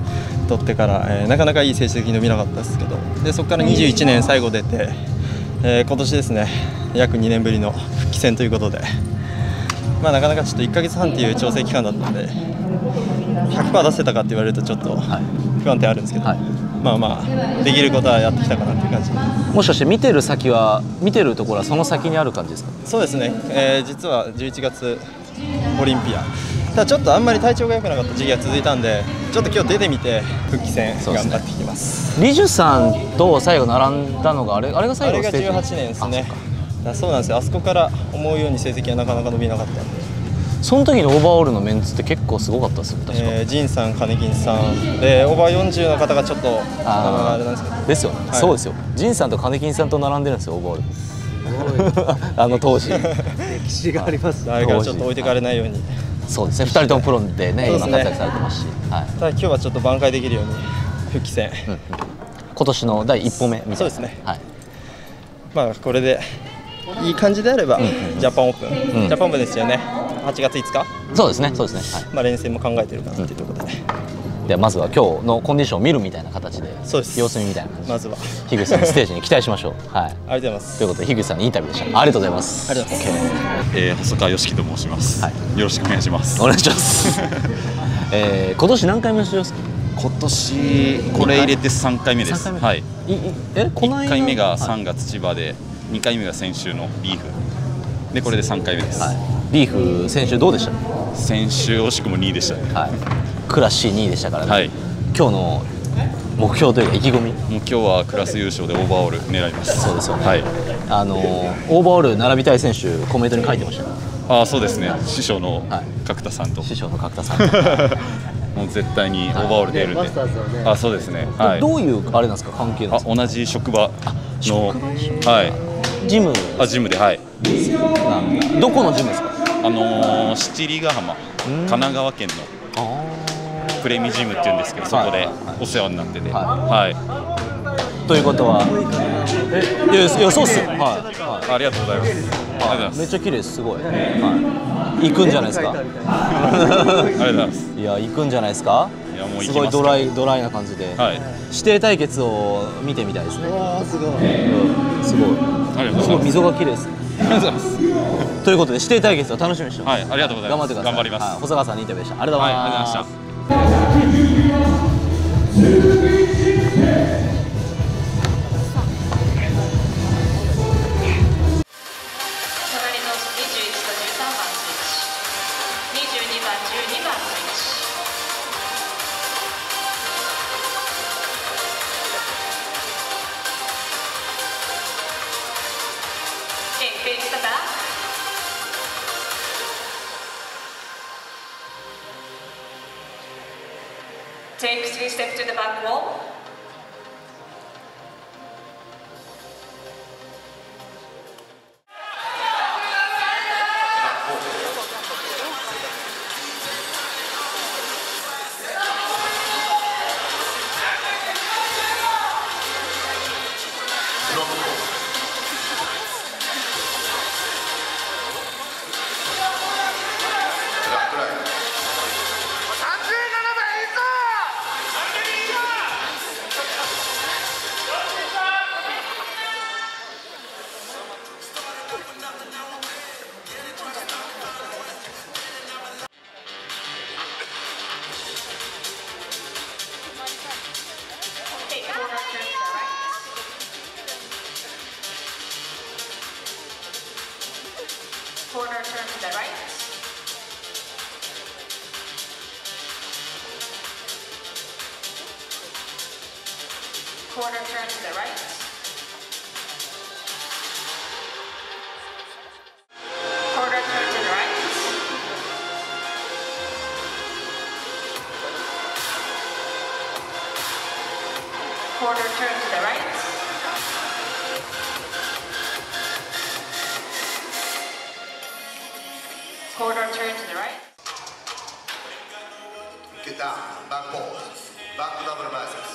取ってから、えー、なかなかいい成績伸びなかったですけど、でそこからにじゅういちねん最後出て、えー、今年ですね、約にねんぶりの復帰戦ということで、まあ、なかなかちょっといっかげつはんという調整期間だったので ひゃくパーセント 出せたかって言われるとちょっと不安定あるんですけど、はい、まあまあできることはやってきたかなという感じです。もしかして見てる先は見てるところはその先にある感じですか？そうですね、えー、実はじゅういちがつオリンピア、ただちょっとあんまり体調が良くなかった時期が続いたんで、ちょっと今日出てみて復帰戦頑張ってきてます。リジュさんと最後並んだのがあれ、あれが最後のステージ、あれがじゅうはちねんですね。あ、そうなんですよ。あそこから思うように成績がなかなか伸びなかったんで、その時のオーバーオールのメンツって結構すごかったですよ、確か。えー、ジンさん、金銀さんでオーバーよんじゅうの方がちょっとあれなんですけど、ですよね、はい、そうですよ。ジンさんと金銀さんと並んでるんですよ、オーバーオール。あの当時歴史がありますね。あれからちょっと置いてかれないように。そうですね、ふたりともプロでね、今活躍されてますし、ただ今日はちょっと挽回できるように復帰戦、今年の第一歩目みたいな。そうですね、まあこれでいい感じであればジャパンオープン、ジャパンオープンですよね、はちがついつか。そうですね、そうですね。まあ連戦も考えてるかなというところで、ではまずは今日のコンディションを見るみたいな形で、様子見みたいな感じで、まずは樋口さんのステージに期待しましょう。はい、ありがとうございます。ということで樋口さんのインタビューでした。ありがとうございます。ありがとうございます。えー、細川よしきと申します。はい、よろしくお願いします。お願いします。えー、今年何回目の出場ですか？今年これ入れてさんかいめです。さんかいめ。はい。え、このいっかいめがさんがつ千葉で、にかいめが先週のビーフで、これでさんかいめです。はい、ビーフ先週どうでした？先週惜しくもにいでしたね。はい、クラス シーにいでしたからね。はい、今日の目標というか意気込み、もう今日はクラス優勝でオーバーオール狙いました。そうですよね。はい、あのオーバーオール並びたい選手コメントに書いてました。あ、そうですね、師匠の角田さんと、師匠の角田さんともう絶対にオーバーオール出るんで、あ、そうですね、どういうあれなんですか、関係なんですか？同じ職場の、はい、ジム、あ、ジムで、はい、どこのジムですか？あの七里ヶ浜、神奈川県のプレミジムっていうんですけど、そこでお世話になってて、はい。ということは、え、予想っすよ、はい、ありがとうございます。めっちゃ綺麗です、すごい。行くんじゃないですか。ありがとうございます。いや、行くんじゃないですか。すごいドライ、ドライな感じで。指定対決を見てみたいですね。すごい。すごい。すごい、溝が綺麗です。ありがとうございます。ということで、指定対決を楽しみにしてます。はい、ありがとうございます。頑張ってください。頑張ります。細川さんにインタビューでした。ありがとうございます。ありがとうございました。Take three steps to the back wall. Corner turn to the right. Corner turn to the right. Corner turn to the right. Corner turn to the right. Quarter turn to the right. Get down, back pose, back to double biceps.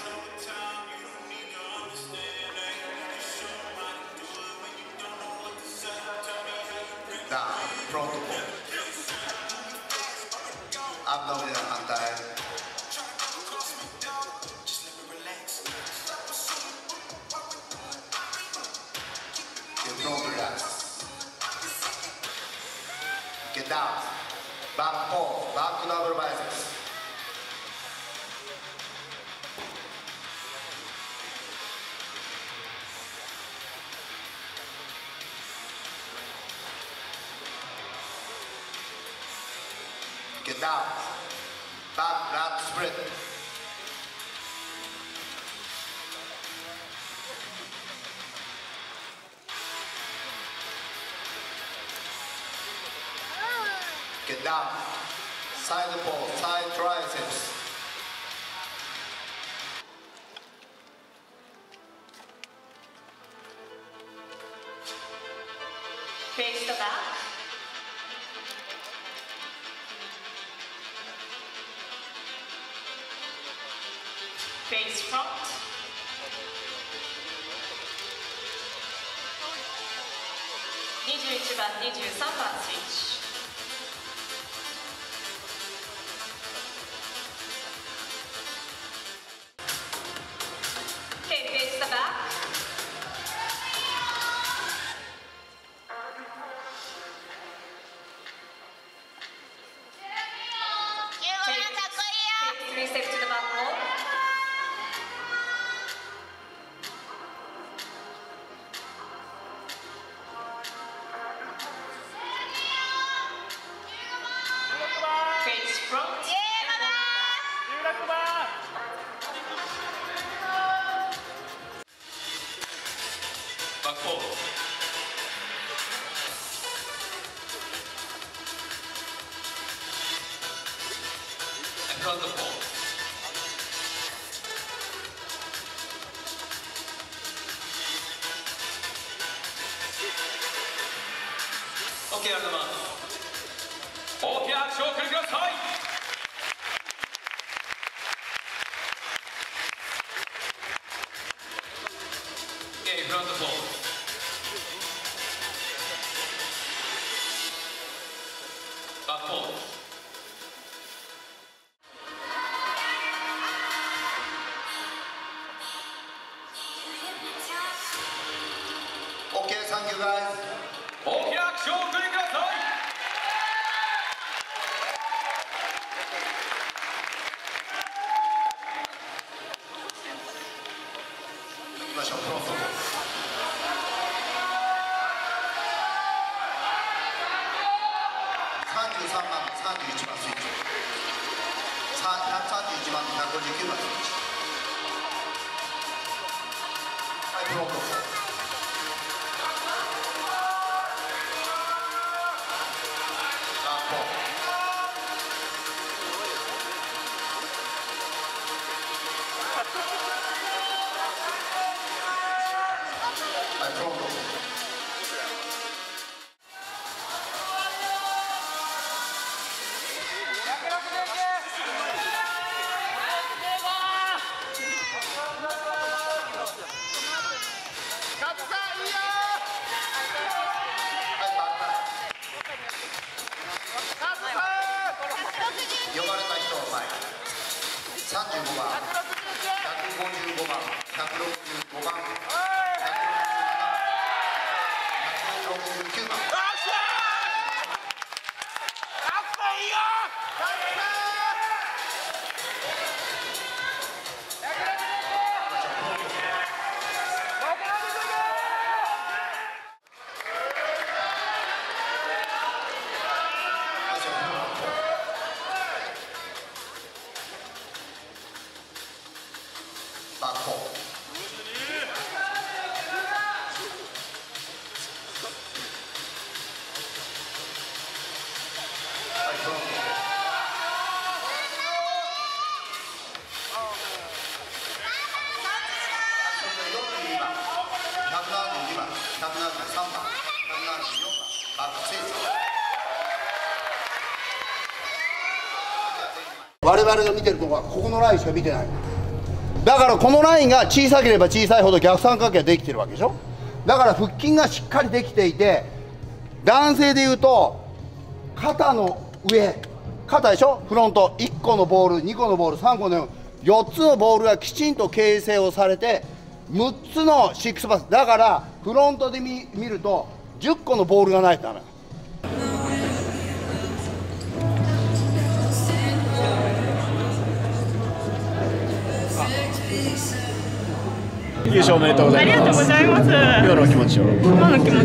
Down, front to pose. Abdominal anti. Get front to relax. Get down, back off, back to lower biceps. Get down, back lat spread. Get down, side pole, side triceps. Face the back. Face front. twenty-one, twenty-three番スイッチ。バックフォール。wonderful. OK、ありがとうございます。大きな拍手をお送りください。OK、wonderful。Thank you guys. 大きな拍手をお送りください。行きましょう。さんじゅうさんばんのさんじゅういちばんスイッチ。さんじゅういちばんのひゃくごじゅうきゅうばんスイッチ。はい、プロトコル。我々が見てるところはここのラインしか見てない。だからこのラインが小さければ小さいほど逆三角形ができてるわけでしょ。だから腹筋がしっかりできていて、男性でいうと肩の上、肩でしょ、フロントいっこのボール、にこのボール、さんこのよっつのボールがきちんと形成をされてむっつのシックスパスだから、フロントで見るとじゅっこのボールがないとダメ。優勝おめでとうございます。ありがとうございます。今の気持ちを。今の気持ち、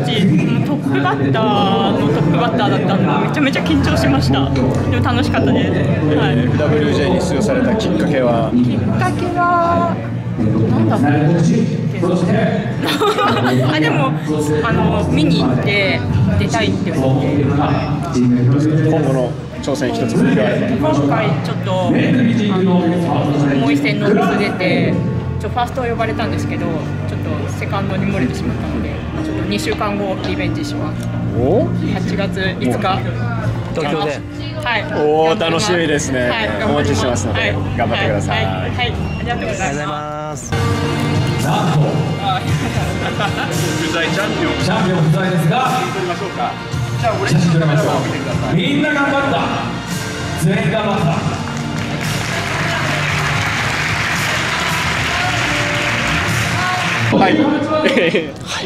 トップバッターのトップバッターだったんで、めちゃめちゃ緊張しました。でも楽しかったです。はい、エフダブリュージェー に出場されたきっかけは。きっかけはなんだろう。あ、でもあの見に行って出たいって思って。今後の挑戦一つ目があれば。今回ちょっとあの重い線のミス出て。ファーストを呼ばれたんですけど、ちょっとセカンドに漏れてしまったので、ちょっとにしゅうかんごリベンジします。はちがついつか。東京で。はい。おお、楽しみですね。はい、お待ちしてますので、頑張ってください。はい、はい、ありがとうございます。なんと。不在チャンピオン。チャンピオン不在ですが。取りましょうか。じゃあ、俺に取りましょう。みんな頑張った。全員頑張った。はい、優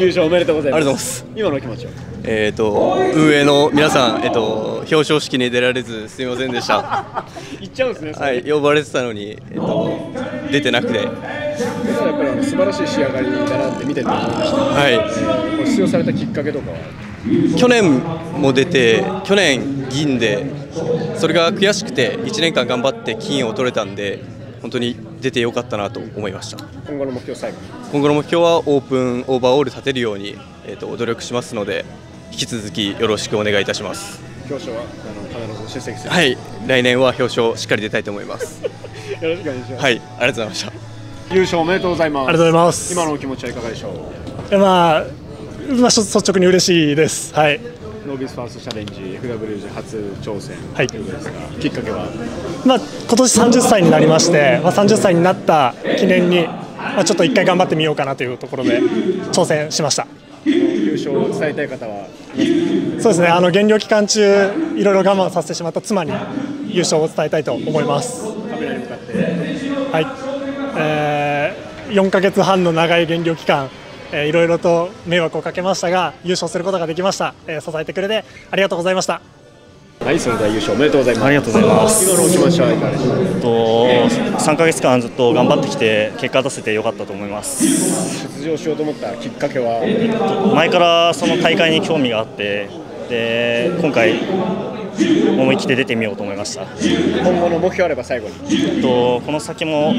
勝おめでとうございます。今の気持ちを。えっと、運営の皆さん、えっと、表彰式に出られず、すみませんでした。行っちゃうんですね。はい、呼ばれてたのに、えっと、出てなくて。やっぱり、素晴らしい仕上がりだなって見てて思いました。はい。出場されたきっかけとかは。去年も出て、去年銀で。それが悔しくて、いちねんかん頑張って金を取れたんで。本当に出てよかったなと思いました。今後の目標最後。今後の目標はオープンオーバーオール立てるように、えーと、努力しますので、引き続きよろしくお願いいたします。表彰はあの必ず出席する。はい、来年は表彰しっかり出たいと思います。よろしくお願いします。はい、ありがとうございました。優勝おめでとうございます。ありがとうございます。今のお気持ちはいかがでしょう。まあ、まあ、率直に嬉しいです。はい。ノービスファーストチャレンジ エフダブリュージー 初挑戦ということですが、はい、きっかけは、まあ、今年さんじゅっさいになりまして、まあ、さんじゅっさいになった記念に、まあ、ちょっといっかい頑張ってみようかなというところで挑戦しました。優勝を伝えたい方はそうですね、あの減量期間中いろいろ我慢させてしまった妻に優勝を伝えたいと思います。カメラに向かって、はい、えー、よんかげつはんの長い減量期間いろいろと迷惑をかけましたが優勝することができました、えー、支えてくれてありがとうございました。はい、それでは優勝おめでとうございます。ありがとうございます。今のお気持ちはいかがでしょうか。さんかげつかんずっと頑張ってきて結果出せてよかったと思います。出場しようと思ったきっかけは前からその大会に興味があって、で今回思い切って出てみようと思いました。今後の目標あれば最後にとこの先も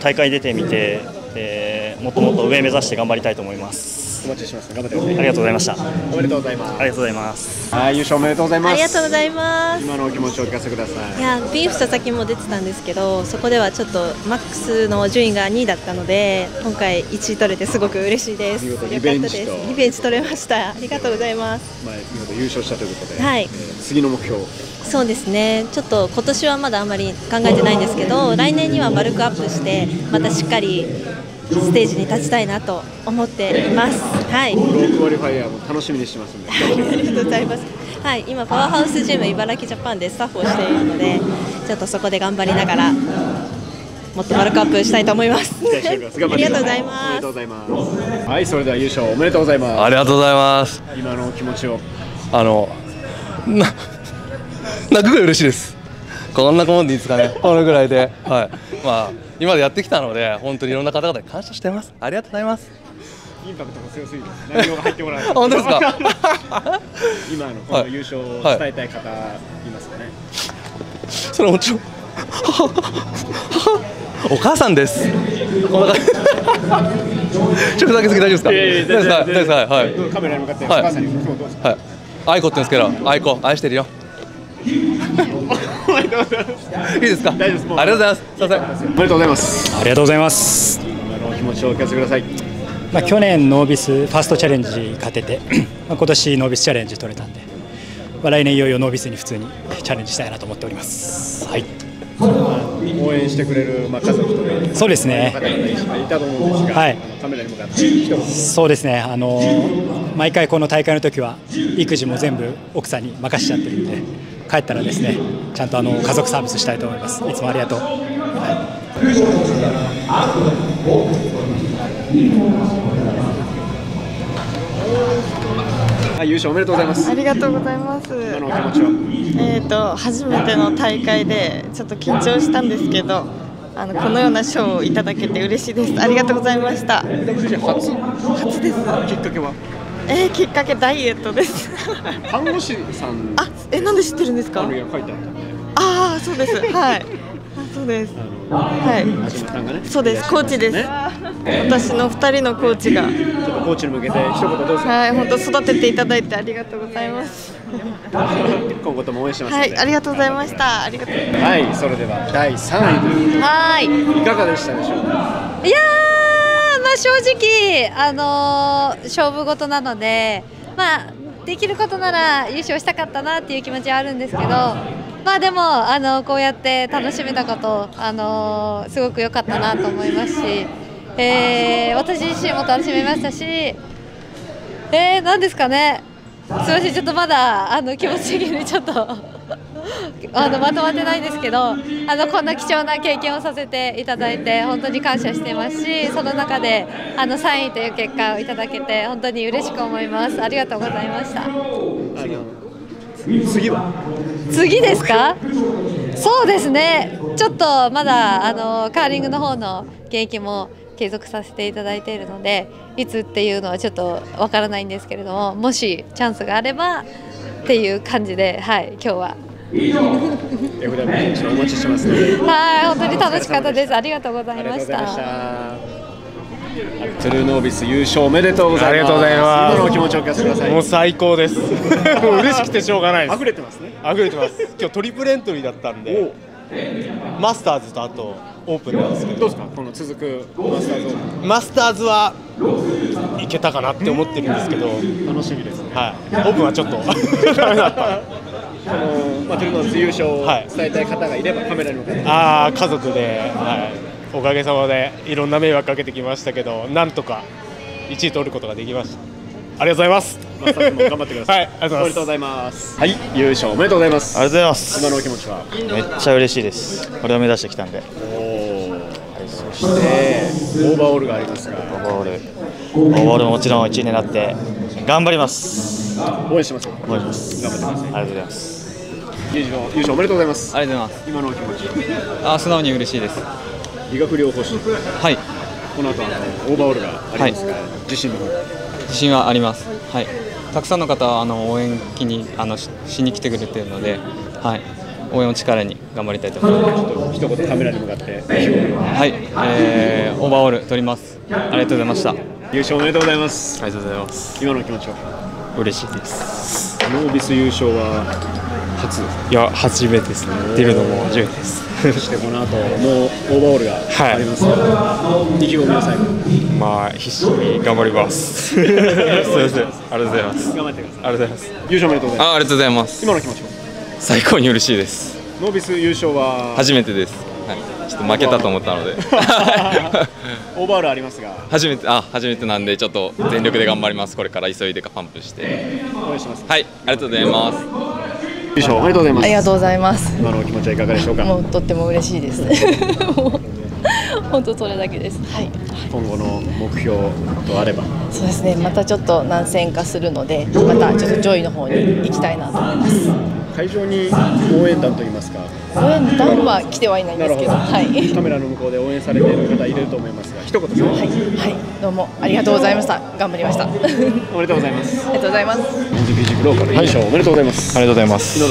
大会出てみて、えー、もっともっと上目指して頑張りたいと思います。お待ちします。頑張ってください。ありがとうございました。おめでとうございます。ありがとうございます。はい、優勝おめでとうございます。ありがとうございます。今のお気持ちをお聞かせください。いや、ビーフ佐々木も出てたんですけど、そこではちょっとマックスの順位がにいだったので、今回いちい取れてすごく嬉しいです。よかったです。リベンジ取れました。ありがとうございます。まあ、見事優勝したということで、はい、えー、次の目標。そうですね。ちょっと今年はまだあんまり考えてないんですけど、来年には丸くアップして、またしっかりステージに立ちたいなと思っています。はい。ロークオリファイアも楽しみにしてますので。ありがとうございます。はい。今パワーハウスジム茨城ジャパンでスタッフをしているので、ちょっとそこで頑張りながらもっとマルクアップしたいと思います。ありがとうございます。おめでとうございます。はい。それでは優勝おめでとうございます。ありがとうございます。今のお気持ちを。あのな泣くぐらい嬉しいです。こんなもんでいいですかね。このぐらいで、はい。まあ。今までやってきたので、本当にいろんな方々に感謝してます。ありがとうございます。インパクトが強すぎて、内容が入ってこない。本当ですか。今のこの優勝を伝えたい方、いますかね。それはもちろん。お母さんです。こんな感じ。ちょっとだけすぎ大丈夫ですか。大丈夫ですか。はい。カメラに向かって、お母さんに今日どうですか。はい。愛子って言うんですけど、愛子、愛してるよ。いいですか。大丈夫です。ありがとうございます。おめでとうございます。ありがとうございます。あの気持ちをお聞かせください。まあ去年ノービスファーストチャレンジ勝てて、まあ今年ノービスチャレンジ取れたんで、まあ来年いよいよノービスに普通にチャレンジしたいなと思っております。はい。応援してくれるまあ家族とか、そうですね。いたと思うんですが、はい。カメラに向かって人。そうですね。あの毎回この大会の時は育児も全部奥さんに任しちゃってるんで。帰ったらですね、ちゃんとあの家族サービスしたいと思います。いつもありがとう。はい、優勝おめでとうございます。ありがとうございます。今のお気持ちは？えっと初めての大会でちょっと緊張したんですけど、あのこのような賞をいただけて嬉しいです。ありがとうございました。初初です。きっかけは？えー、きっかけダイエットです。看護師さん。あ、え、なんで知ってるんですか。ああ、そうです。はい。そうです。はい。そうです。コーチです。私の二人のコーチが。ちょっとコーチに向けて一言どうぞ。はい、本当育てていただいてありがとうございます。今後とも応援してます。はい、ありがとうございました。ありがとうございます。はい、それではだいさんい。はい。いかがでしたでしょうか。いやー。正直、あのー、勝負事なので、まあ、できることなら優勝したかったなっていう気持ちはあるんですけど、まあ、でもあのこうやって楽しめたこと、あのー、すごく良かったなと思いますし、えー、私自身も楽しめましたし、えー、なんですかね、すみません、ちょっとまだあの気持ち的にちょっと。あのまとまってないんですけど、あのこんな貴重な経験をさせていただいて本当に感謝してますし、その中であのさんいという結果をいただけて本当に嬉しく思います。ありがとうございました。次は次ですか。そうですね、ちょっとまだあのカーリングの方の現役も継続させていただいているので、いつっていうのはちょっとわからないんですけれども、もしチャンスがあればっていう感じで、はい、今日はエフダブリュージーのお待ちしてますね。はい、本当に楽しかったです。ありがとうございました。トゥルーノービス優勝おめでとうございます。ありがとうございます。今のお気持ちを聞かせてください。もう最高です。もう嬉しくてしょうがないです。溢れてますね。溢れてます。今日トリプルエントリーだったんで、マスターズとあとオープンなんですけど。どうですかこの続くマスターズオープン。マスターズはいけたかなって思ってるんですけど。楽しみですね。はい。オープンはちょっとダメだった。あのまあ、トゥルノービス優勝を伝えたい方がいれば、はい、カメラに向かってあ家族で、はい、おかげさまでいろんな迷惑かけてきましたけど、なんとかいちい取ることができました。ありがとうございます。マスターズも頑張ってください。はい、ありがとうございます。はい、優勝おめでとうございます。ありがとうございます。今のお気持ちはめっちゃ嬉しいです。これを目指してきたんで。そしてオーバーオールがありますが、オーバーオール、オーバーオールももちろんいちい狙って頑張ります。応援しましょう。応援します。頑張ってください。ありがとうございます。優勝、優勝おめでとうございます。ありがとうございます。今のお気持ち。あ、素直に嬉しいです。理学療法士。はい。この後はオーバーオールがありますが、自信の方。自信はあります。はい。たくさんの方はあの応援気にあのしに来てくれているので、はい。応援を力に頑張りたいと思います。ちょっと一言カメラに向かって。はい。えー、オーバーオール取ります。ありがとうございました。優勝おめでとうございます。ありがとうございます。今のお気持ちは。嬉しいです。ノービス優勝は初ですか？いや初めてですね。出るのも初めてです。そしてこの後もうオーバーオールがありますので、はい、意気込みなさい。まあ必死に頑張ります。そうです。ありがとうございます。頑張ってください。ありがとうございます。優勝おめでとうございます。あ、ありがとうございます。今の気持ちは？最高に嬉しいです。ノービス優勝は初めてです。はい。ちょっと負けたと思ったので。オーバーオールありますが、初めてあ初めてなんでちょっと全力で頑張ります。これから急いでかパンプして応援します。はい、ありがとうございます。優勝おめでとうございます。ありがとうございます。今のお気持ちはいかがでしょうか。もうとっても嬉しいです。本当それだけです。はい。今後の目標とあれば。そうですね。またちょっと何戦かするので、またちょっと上位の方に行きたいなと思います。会場に応援団といいますか。応援団は来てはいないんですけど、はい、カメラの向こうで応援されている方いると思いますが、一言です。はい、はい、どうもありがとうございました。頑張りました。おめでとうございます。ありがとうございます。ローカル優勝おめでとうございます。ありがとうございます。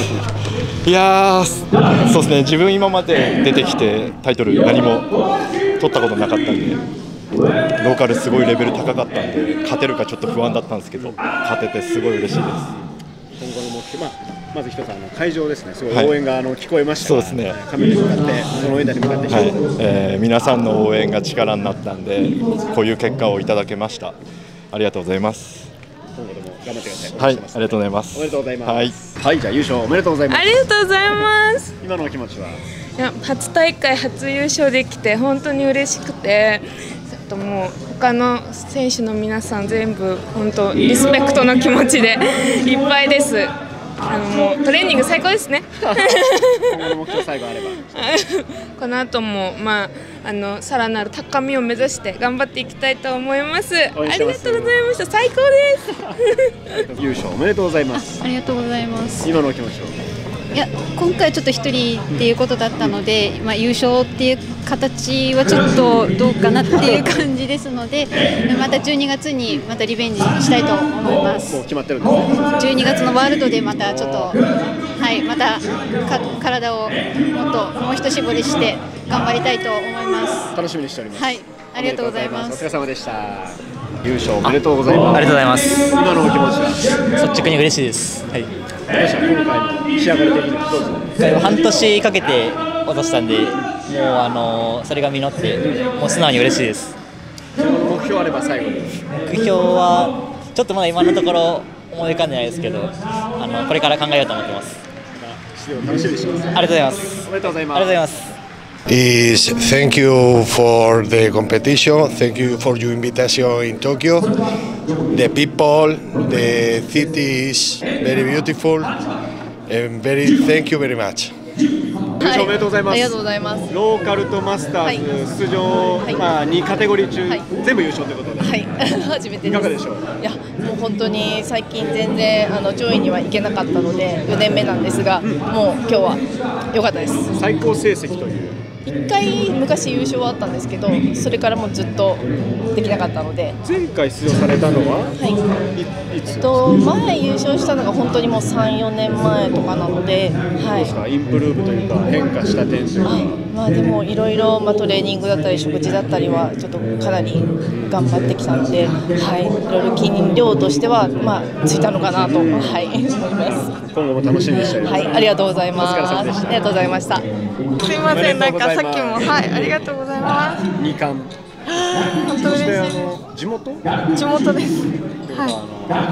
いやー、そうですね。自分今まで出てきてタイトル何も取ったことなかったんで、ローカルすごいレベル高かったんで、勝てるかちょっと不安だったんですけど、勝ててすごい嬉しいです。今後の目標は。まず一つあの会場ですね。すごい応援があの聞こえました。そうですね。カメラに向かってその応援団に向かって、はい、えー、皆さんの応援が力になったんで、こういう結果をいただけました。ありがとうございます。今後とも頑張ってください。はい、ありがとうございます。おめでとうございます。はい、はい、じゃあ優勝おめでとうございます。ありがとうございます。今のお気持ちは？いや、初大会初優勝できて本当に嬉しくて、あともう他の選手の皆さん全部本当リスペクトの気持ちでいっぱいです。あのもうトレーニング最高ですね。この後もまああのさらなる高みを目指して頑張っていきたいと思います。ありがとうございました。最高です。優勝おめでとうございます。ありがとうございます。今のお気持ちを。いや今回ちょっと一人っていうことだったので、まあ優勝っていう形はちょっとどうかなっていう感じですので、またじゅうにがつにまたリベンジしたいと思います。もう決まってるんですね。じゅうにがつのワールドでまたちょっとはいまた体をもっともう一絞りして頑張りたいと思います。楽しみにしております。はい、ありがとうございます。お疲れ様でした。優勝おめでとうございます。ありがとうございます。今のお気持ちは率直に嬉しいです。はい。今回の仕上がり的にどうですか。半年かけて落としたんで。もうあのそれが実ってもう素直に嬉しいです。目標あれば最後に。目標はちょっとまだ今のところ思い浮かんでないですけど、あのこれから考えようと思ってます。楽しみにしてます。ありがとうございます。おめでとうございます。ありがとうございます。 Is thank you for the competition, thank you for your invitation in Tokyo. The people, the city is very beautiful and very thank you very much. おめでとうございます。ありがとうございます。ローカルとマスターズ出場、まあにカテゴリー中全部優勝ということで、はい、初めてです。いかがでしょう。いや、もう本当に最近全然あの上位には行けなかったのでよねんめなんですが、もう今日は良かったです。最高成績といういっかい昔優勝はあったんですけど、それからもうずっとできなかったので。前回出場されたのは、はい、いつ、えっと、前優勝したのが本当にもうさん、よねんまえとかなので、はい、インプルーブというか変化した点数、はい、まあ、でもいろいろ、まあ、トレーニングだったり食事だったりはちょっとかなり頑張ってきたので、はい、いろいろ筋量としては、まあ、ついたのかなと、はい、思います。今後も楽しみにしております。はい、ありがとうございます。お疲れ様でした。ありがとうございました。すみません、なんかさっきも、はい、ありがとうございます。二冠。本当です。地元？地元です。は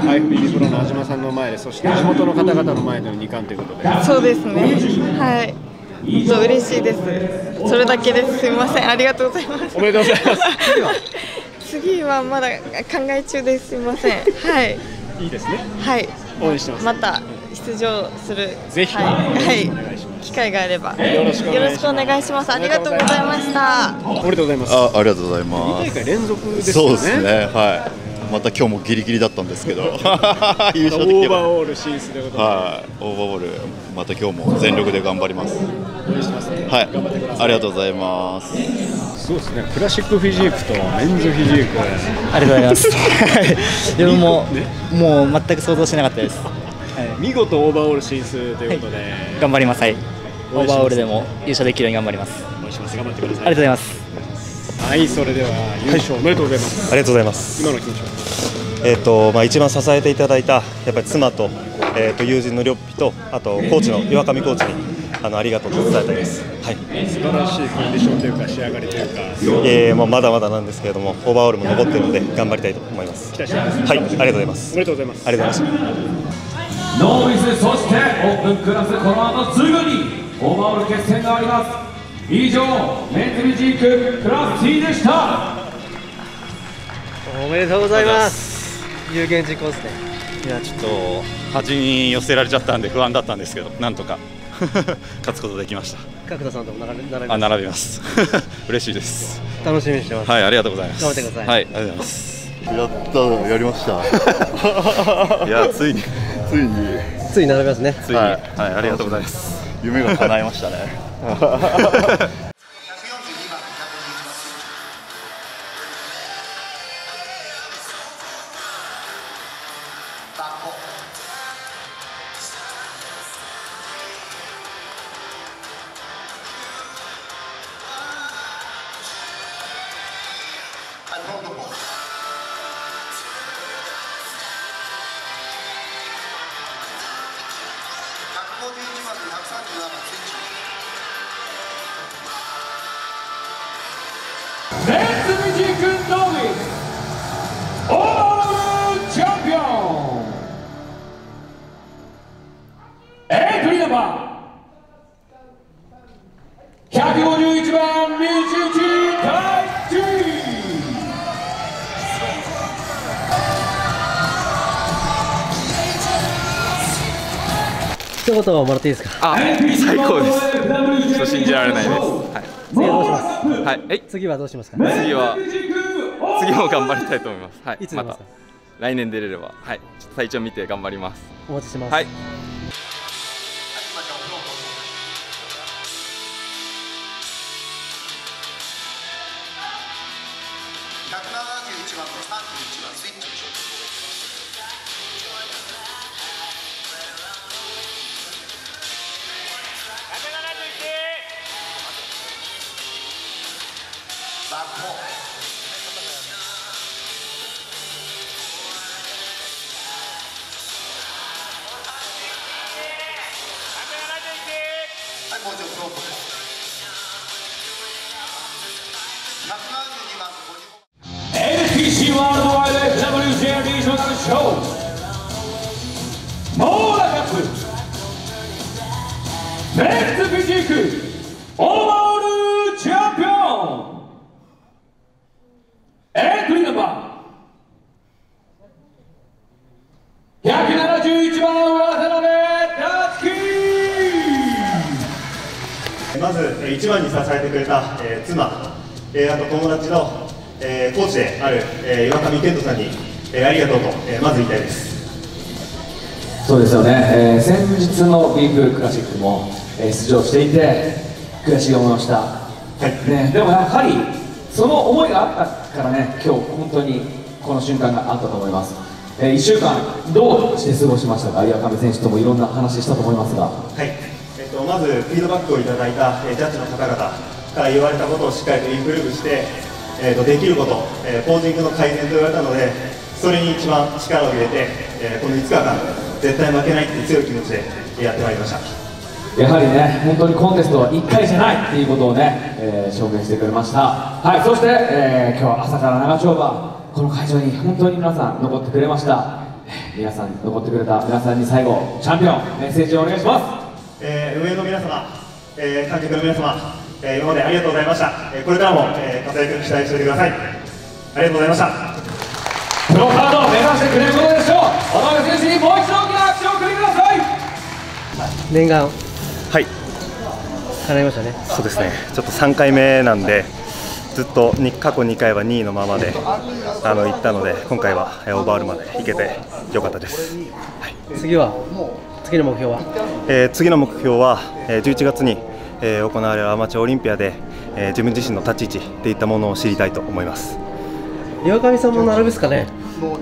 い。アイフビープロの安嶋さんの前で、そして地元の方々の前での二冠ということで。そうですね。はい。そう嬉しいです。それだけです。すみません、ありがとうございます。おめでとうございます。次はまだ考え中です。すみません。はい。いいですね。はい。応援してます。また出場する。ぜひ。はい。機会があればよろしくお願いします。ありがとうございました。おめでとうございます。あ、ありがとうございます。にかい連続ですね。そうですね。はい。また今日もギリギリだったんですけど、優勝できてます。オーバーオール進出ということで。はい。オーバーオールまた今日も全力で頑張ります。応援してますね。はい。頑張ってください。ありがとうございます。そうですね。クラシックフィジークとメンズフィジーク。ありがとうございます。でももうもう全く想像しなかったです。見事オーバーオール進出ということで。頑張ります。はい。オーバーオールでも優勝できるように頑張ります。お願いします。頑張ってください。ありがとうございます。はい、それでは優勝おめでとうございます。ありがとうございます。今の緊張。えっとまあ一番支えていただいたやっぱり妻とえっと友人の両匹とあとコーチの岩上コーチにあのありがとうと伝えたいです。はい。素晴らしいコンディションというか仕上がりというか。ええもうまだまだなんですけれどもオーバーオールも残っているので頑張りたいと思います。期待してます。はい、ありがとうございます。おめでとうございます。ありがとうございます。ノーミスそしてオープンクラスこの後すぐに。オーバーオール決戦があります。以上、メンズフィジーククラス T でした。おめでとうございます。有言実行ですね。いや、ちょっと端に寄せられちゃったんで不安だったんですけど、なんとか勝つことできました。角田さんとも並び並びます。あ、並びます。嬉しいです。楽しみにしてます。はい、ありがとうございます。頑張ってください。はい、ありがとうございます。やったー、やりました。いや、ついについについに並びますね。ついに、はい、はい、ありがとうございます。夢が叶いましたね。一言もらっていいですか？あ、最高です。そう信じられないです。はい。次はどうしますか？はい。次はどうしますか？次は次も頑張りたいと思います。はい。いつ出ますか？また来年出れれば、はい。ちょっと体調見て頑張ります。お待ちしてます。はい。エヌピーシー ワールドワイド エフダブリュージェーエー リージョナルショーモーラカップメンズフィジークオーバーオールチャンピオンエントリーナンバーひゃくななじゅういちばんまずいちばんに支えてくれた、えー、妻、えー、あと友達の、えー、コーチである、えー、岩上健人さんに、えー、ありがとうと、えー、まず言いたいです。そうですよね、えー、先日のビープルクラシックも、えー、出場していて悔しい思いをしたね、でもやはりその思いがあったからね、今日本当にこの瞬間があったと思います。えー、いっしゅうかんどうして過ごしましたか？八上選手ともいろんな話したと思いますが、はい、えっと、まずフィードバックをいただいた、えー、ジャッジの方々から言われたことをしっかりとインプルーブして、えー、とできること、えー、ポージングの改善と言われたので、それに一番力を入れて、えー、このいつかかん絶対負けないという強い気持ちでやってまいりました。やはりね、本当にコンテストはいっかいじゃないっていうことをね、えー、証言してくれました。はい、そして、えー、今日は朝から長丁場、この会場に本当に皆さん残ってくれました。皆さん残ってくれた皆さんに最後、チャンピオンメッセージをお願いします。えー、運営の皆様、えー、観客の皆様、えー、今までありがとうございました。これからも、えー、活躍期待しておいてください。ありがとうございました。プロカードを目指してくれることでしょう。小野選手にもう一度大きなアクションを送りください。念願。はい、叶いましたね。そうですね、ちょっとさんかいめなんで、ずっとに過去にかいはにいのままであの行ったので、今回はオーバーオールまで行けてよかったです。はい、次は、次の目標は、えー、次の目標は、えー、じゅういちがつに、えー、行われるアマチュアオリンピアで、えー、自分自身の立ち位置っていったものを知りたいと思います。岩上さんも並ぶですかね。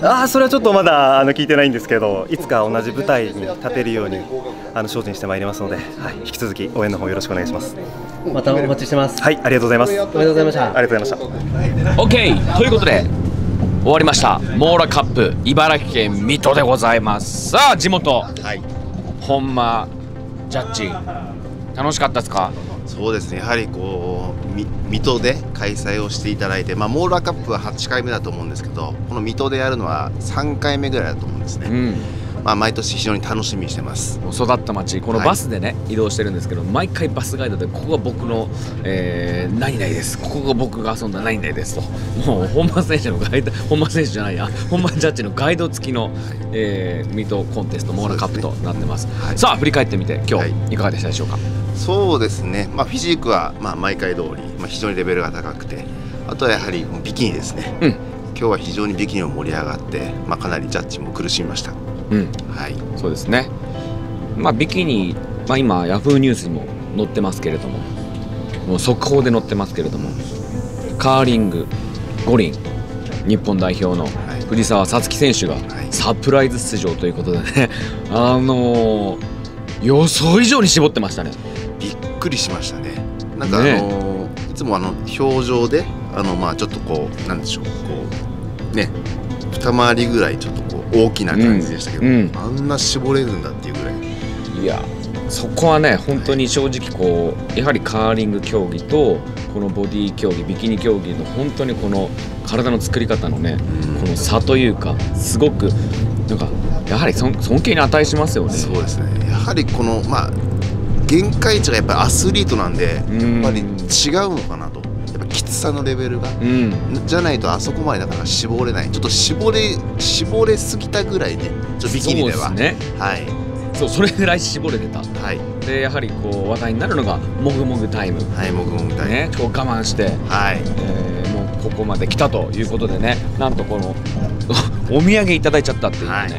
ああ、それはちょっとまだあの聞いてないんですけど、いつか同じ舞台に立てるようにあの精進してまいりますので、はい、引き続き応援の方よろしくお願いします。またお待ちしてます。はい、ありがとうございます。ありがとうございました。ありがとうございました。オッケー、ということで終わりました。モーラカップ茨城県水戸でございます。さあ地元、はい、本間ジャッジ楽しかったですか？そうですね、やはりこう水戸で開催をしていただいて、まあ、モーラーカップははちかいめだと思うんですけど、この水戸でやるのはさんかいめぐらいだと思うんですね、うん、まあ毎年非常に楽しみにしてます。育った町、このバスでね、はい、移動してるんですけど、毎回バスガイドで、ここが僕の、えー、何々です、ここが僕が遊んだ何々ですと、もう本間選手のガイド、本間選手じゃないや、本間ジャッジのガイド付きの、えー、水戸コンテスト、モーラーカップとなってます。はい、さあ、振り返ってみて、今日いかがでしたでしょうか？はい、そうですね、まあ、フィジークはまあ毎回通り、まあ、非常にレベルが高くて、あとはやはりビキニですね、うん、今日は非常にビキニを盛り上がって、まあ、かなりジャッジも苦しみました。そうですね、まあ、ビキニ、まあ、今、ヤフーニュースにも載ってますけれども、もう速報で載ってますけれども、カーリング五輪、日本代表の藤澤五月選手がサプライズ出場ということでね、あのー、予想以上に絞ってましたね。びっくりしましたね。なんかあのいつもあの表情であのまあちょっとこうなんでしょう、こうね、二回りぐらいちょっとこう大きな感じでしたけど、うんうん、あんな絞れるんだっていうぐらい。いや、そこはね本当に正直こう、はい、やはりカーリング競技とこのボディ競技、ビキニ競技の本当にこの体の作り方のね、うん、この差というか、すごくなんかやはり尊敬に値しますよね。そうですね。やはりこのまあ限界値がやっぱりアスリートなんで、やっぱり違うのかなと、やっぱきつさのレベルが、うん、じゃないとあそこまでだから絞れない、ちょっと絞れ絞れすぎたぐらいね、ちょっとビキニでは。そう、それぐらい絞れてた、はい、でやはりこう話題になるのがもぐもぐタイム、はい、もぐもぐタイム、ね、こう我慢して、はい、えー、もうここまで来たということでね、なんとこのお土産いただいちゃったっていうね、はい、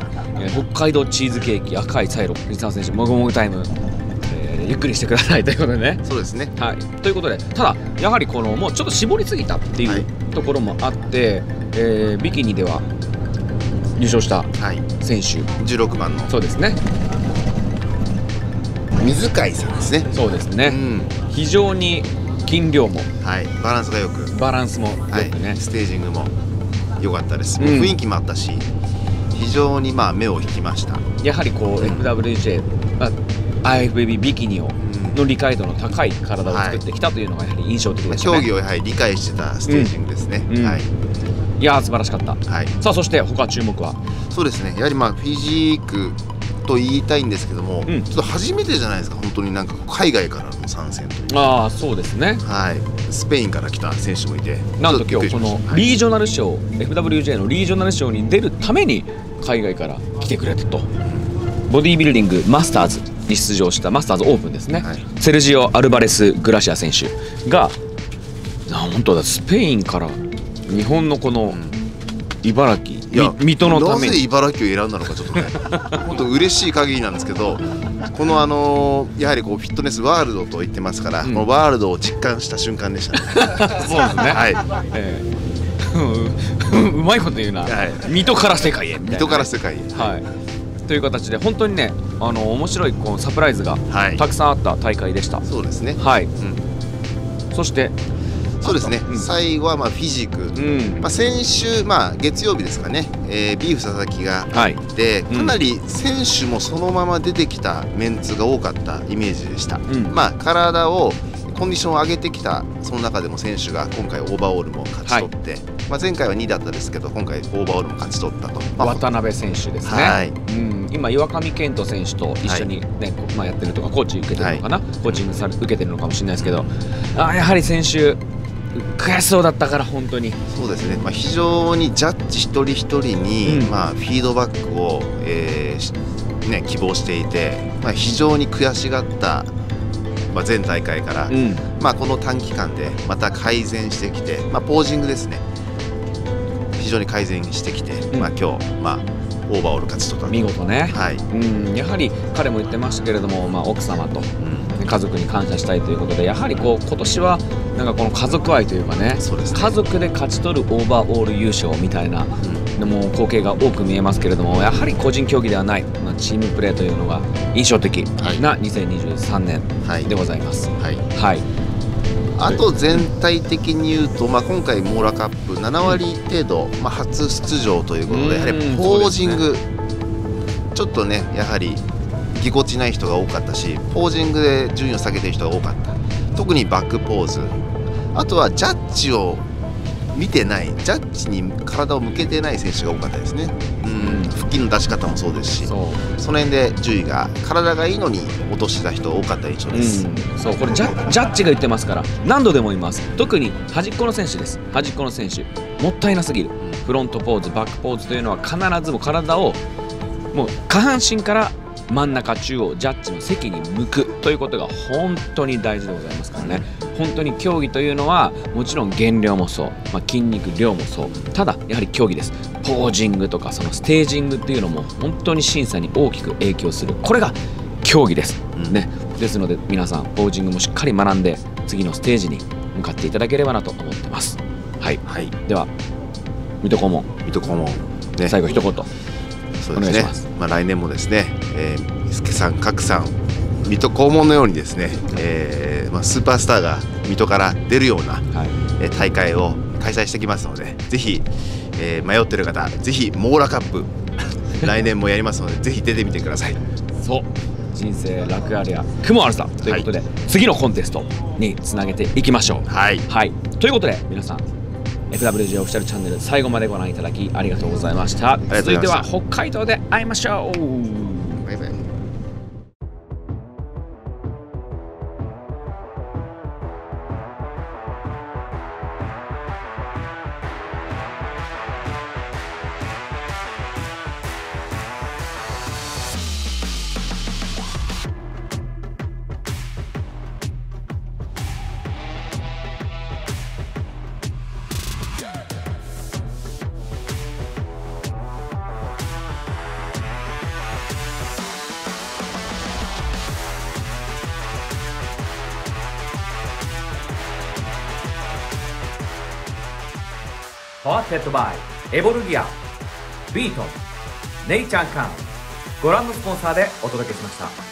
北海道チーズケーキ、赤いサイロ、藤澤選手、もぐもぐタイム。ゆっくりしてくださいということでね。そうですね。はい。ということで、ただやはりこのもうちょっと絞りすぎたっていうところもあって、はい、えー、ビキニでは優勝した選手、はい、じゅうろくばんの、そうですね、水貝さんですね。そうですね。うん、非常に筋量も、はい、バランスがよく、バランスもよくね、はい、ステージングも良かったです。うん、雰囲気もあったし、非常にまあ目を引きました。やはりこう エフダブリュージェー、まあアイエフビービー ビキニをの理解度の高い体を作ってきたというのがやはり印象的でしたね。競技をやはり理解してたステージングですね。いやー、素晴らしかった、はい、さあそして他注目は、そうですね、やはりまあフィジークと言いたいんですけども、うん、ちょっと初めてじゃないですか、本当になんか海外からの参戦という。ああ、そうですね、はい、スペインから来た選手もいて、なんと今日このリージョナル賞、はい、エフダブリュージェー のリージョナル賞に出るために海外から来てくれたと。ボディビルディングマスターズに出場したマスターズオープンですね、はい、セルジオ・アルバレス・グラシア選手が、本当だ、スペインから日本のこの茨城、いや水戸のためになぜ茨城を選んだのかちょっとね本当嬉しい限りなんですけど、このあのー、やはりこうフィットネスワールドと言ってますから、うん、このワールドを実感した瞬間でしたねそうですね、はい、えー、うまいこと言うな、はい、水戸から世界へみたいな、水戸から世界へ、はいという形で本当にね、あの面白いこうサプライズがたくさんあった大会でした。はい、そうですね。はい。うん、そしてそうですね。うん、最後はまあフィジーク。うん、まあ先週まあ月曜日ですかね。えー、ビーフ佐々木がいて、はい、かなり選手もそのまま出てきたメンツが多かったイメージでした。うん、まあ体をコンディションを上げてきたその中でも選手が今回オーバーオールも勝ち取って、はい、まあ前回はにいだったですけど今回オーバーオールも勝ち取ったと、まあ、渡辺選手ですね、はい、うん、今岩上健人選手と一緒に、ね、はい、まあやってるとかコーチ受けてるのかな、はい、コーチングされ受けてるのかもしれないですけど、あやはり選手悔しそうだったから本当にそうですね、まあ、非常にジャッジ一人一人に、うん、まあフィードバックを、えーね、希望していて、まあ、非常に悔しがったまあ前大会から、うん、まあこの短期間でまた改善してきて、まあ、ポージングですね、非常に改善してきて、うん、まあ今日、まあ、オーバーオール勝ち取った見事ね、はい、うん、やはり彼も言ってましたけれども、まあ、奥様と家族に感謝したいということで、やはりこう今年はなんかこの家族愛というかね、そうですね、家族で勝ち取るオーバーオール優勝みたいな、うん、もう光景が多く見えますけれども、やはり個人競技ではない、まあ、チームプレーというのが印象的なにせんにじゅうさんねんでございます。はい、はいはい、あと全体的に言うと、まあ、今回、モーラカップななわり程度、まあ、初出場ということで、やはりポージング、ね、ちょっとね、やはりぎこちない人が多かったし、ポージングで順位を下げてる人が多かった、特にバックポーズ、あとはジャッジを見てない、ジャッジに体を向けてない選手が多かったですね、うん、腹筋の出し方もそうですし、 そ, その辺で順位が体がいいのに落としてた人が多かった印象です、うん、そうこれジ ャ, ジャッジが言ってますから何度でも言います、特に端っこの選手です、端っこの選手もったいなすぎる、フロントポーズバックポーズというのは必ずも体をもう下半身から真ん中中央ジャッジの席に向くということが本当に大事でございますからね、本当に競技というのはもちろん減量もそう、まあ、筋肉量もそう、ただやはり競技です、ポージングとかそのステージングっていうのも本当に審査に大きく影響する、これが競技です、うん、ね、ですので皆さんポージングもしっかり学んで次のステージに向かっていただければなと思ってます。はい、はい、では水戸黄門、水戸黄門、ね、最後一言そうですね、まあ来年もですね、えー、伊助さん、賀来さん、水戸黄門のようにですね、えーまあ、スーパースターが水戸から出るような、はい、えー、大会を開催してきますので、ぜひ、えー、迷っている方、ぜひモーラカップ来年もやりますのでぜひ出てみてください。そう人生楽ありゃ苦もあるさということで、はい、次のコンテストにつなげていきましょう。はい、はい、ということで皆さんエフダブリュージーエー オフィシャルチャンネル最後までご覧いただきありがとうございました。続いては北海道で会いましょう。バイバイ。パワーセットバイエボルギア、ビート、ネイチャーカン、ご覧のスポンサーでお届けしました。